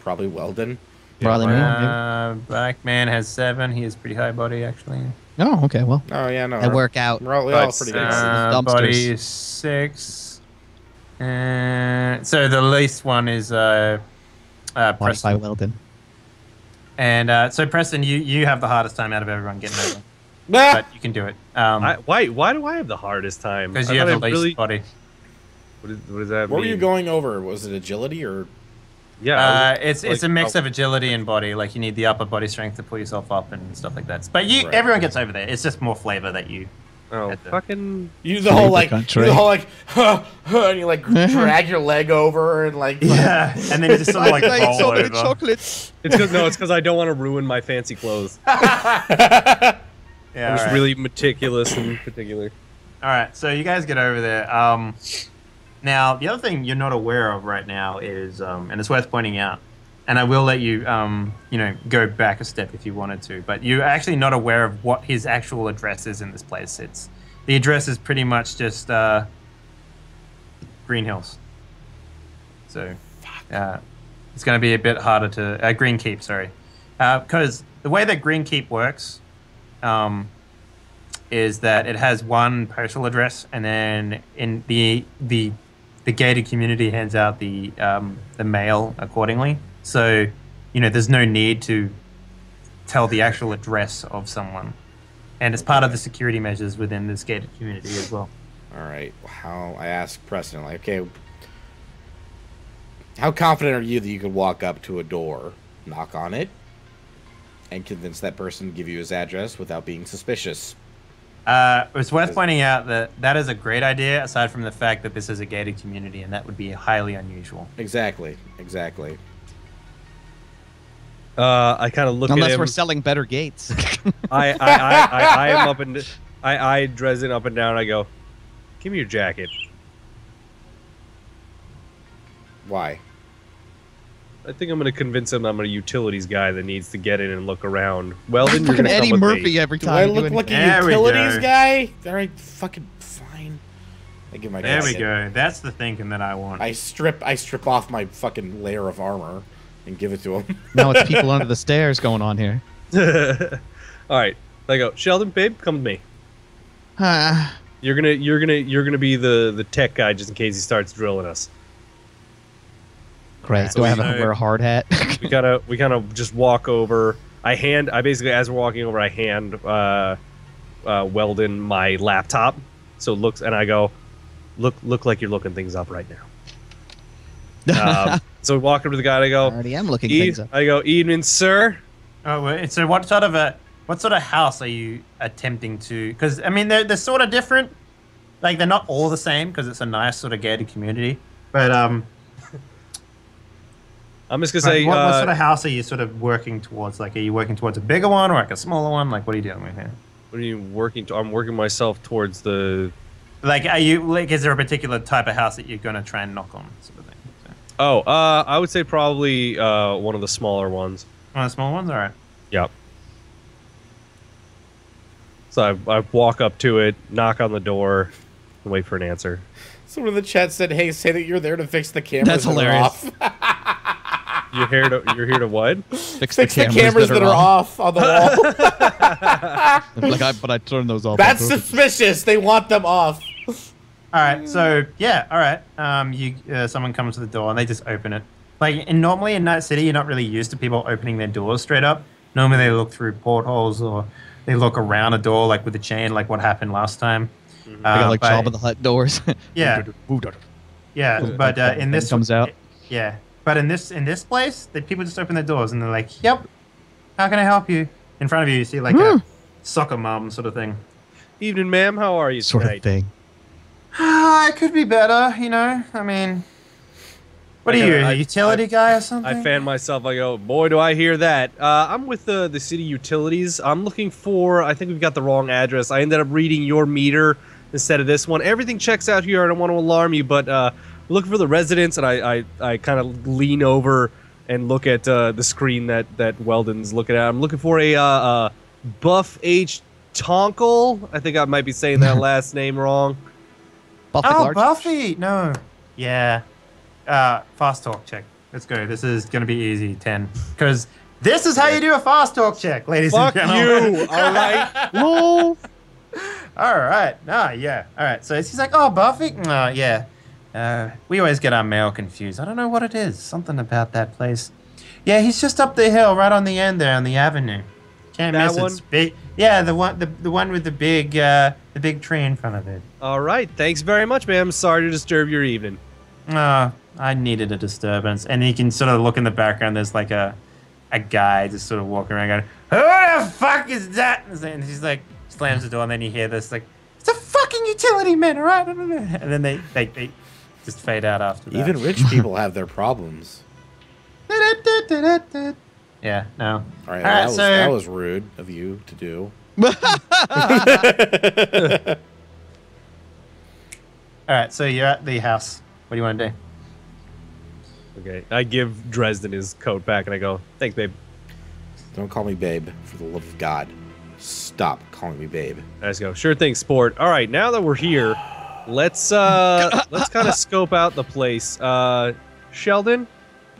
Probably Weldon. Yeah. Probably me. Black man has 7. He is pretty high body, actually. Oh, okay. Well. Oh yeah, no. I work out. We're all pretty big. Body 6. So the least one is Preston. By Weldon. And so, Preston, you have the hardest time out of everyone getting over. But you can do it. Why do I have the hardest time? Because you have the least body. What does that mean? What were you going over? Was it agility or? Yeah. It's a mix of agility and body. Like, you need the upper body strength to pull yourself up and stuff like that. But everyone gets over there. It's just more flavor that you. Oh, fucking. You the whole like, and you like drag your leg over and like. Yeah. And then you just sort of like roll so over. Chocolates. It's because I don't want to ruin my fancy clothes. Yeah. I'm just really meticulous and particular. All right. So you guys get over there. Now, the other thing you're not aware of right now is, and it's worth pointing out, and I will let you, go back a step if you wanted to. But you're actually not aware of what his actual address is in this place. The address is pretty much just Green Hills. So it's going to be a bit harder to... Green Keep, sorry. Because the way that Green Keep works is that it has one postal address, and then in the gated community hands out the mail accordingly. So, there's no need to tell the actual address of someone. And it's part of the security measures within this gated community as well. All right. How I asked Preston, like, okay, how confident are you that you could walk up to a door, knock on it, and convince that person to give you his address without being suspicious? It's worth pointing out that that is a great idea, aside from the fact that this is a gated community, and that would be highly unusual. Exactly. Exactly. I kind of look at him. Unless we're selling better gates. I am up and I dress it up and down. I go, give me your jacket. Why? I think I'm going to convince him I'm a utilities guy that needs to get in and look around. Well, then you're going to Eddie Murphy every time. Do I look like a utilities guy? All right, fucking fine. I give my jacket. There we go. That's the thinking that I want. I strip off my fucking layer of armor. And give it to him. Now it's people under the stairs going on here. All right, I go, Sheldon, babe, come to me. You're gonna be the tech guy just in case he starts drilling us. Great. So do I have to wear a hard hat? we kind of just walk over. I basically, as we're walking over, I hand Weldon my laptop. So it looks, and I go, look like you're looking things up right now. So we walk up to the guy. And I go. I already am looking things up. I go, evening, sir. Oh, wait, so what sort of house are you attempting to? Because I mean, they're sort of different. Like they're not all the same because it's a nice sort of gated community. But I'm just gonna say, what sort of house are you sort of working towards? Like, are you working towards a bigger one or like a smaller one? Like, what are you doing right here? What are you working to? I'm working myself towards the. Like, are you like? Is there a particular type of house that you're gonna try and knock on? Sort of thing? Oh, I would say probably one of the smaller ones. One of the smaller ones? All right. Yep. So I walk up to it, knock on the door, and wait for an answer. Someone in the chat said, hey, say that you're there to fix the cameras. That's hilarious. You're here to what? Fix the cameras that are off on the wall. But I turned those off. That's suspicious. They want them off. All right, so yeah, all right. Someone comes to the door and they just open it. Like, and normally in Night City, you're not really used to people opening their doors straight up. Normally they look through portholes or they look around a door like with a chain, like what happened last time. They got like Jabba the Hutt doors. Yeah, yeah. But in this comes out. Yeah, but in this place, that people just open their doors and they're like, "Yep, how can I help you?" In front of you, you see like a soccer mom sort of thing. Evening, ma'am. How are you? Sort of thing. I could be better, you know. I mean, what are you, a utility guy or something? I fan myself. I go, boy, do I hear that. I'm with the city utilities. I'm looking for, I think we've got the wrong address. I ended up reading your meter instead of this one. Everything checks out here. I don't want to alarm you, but looking for the residents, and I kind of lean over and look at the screen that Weldon's looking at. I'm looking for a Buff H. Tinkle. I think I might be saying that last name wrong. Buffy Buffy! No. Yeah. Fast talk check. Let's go. This is going to be easy, 10. Because this is how you do a fast talk check, ladies and gentlemen. Fuck you! Alright. Lol. Alright. Ah, yeah. Alright. So she's like, oh, Buffy? Oh, yeah. We always get our mail confused. I don't know what it is. Something about that place. Yeah, he's just up the hill, right on the end there, on the avenue. Can't miss it. It's big. Yeah, the one with the big tree in front of it. All right, thanks very much, ma'am. Sorry to disturb your evening. I needed a disturbance. And you can sort of look in the background. There's like a guy just sort of walking around going, who the fuck is that? And he's like, slams the door, and then you hear this like, it's a fucking utility man, all right? And then they just fade out after that. Even rich people have their problems. Yeah, no. All right, well, that was rude of you to do. All right, so you're at the house. What do you want to do? Okay, I give Dresden his coat back, and I go, thanks, babe. Don't call me babe, for the love of God. Stop calling me babe. I just go, sure thing, sport. All right, now that we're here, let's kind of scope out the place. Sheldon,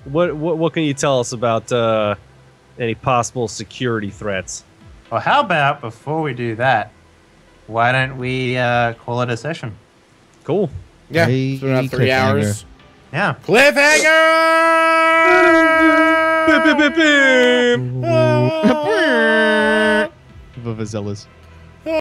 what can you tell us about any possible security threats? Well, how about before we do that, why don't we call it a session? Cool. Yeah. So we're at 3 hours. Yeah. Cliffhanger! Vazellas.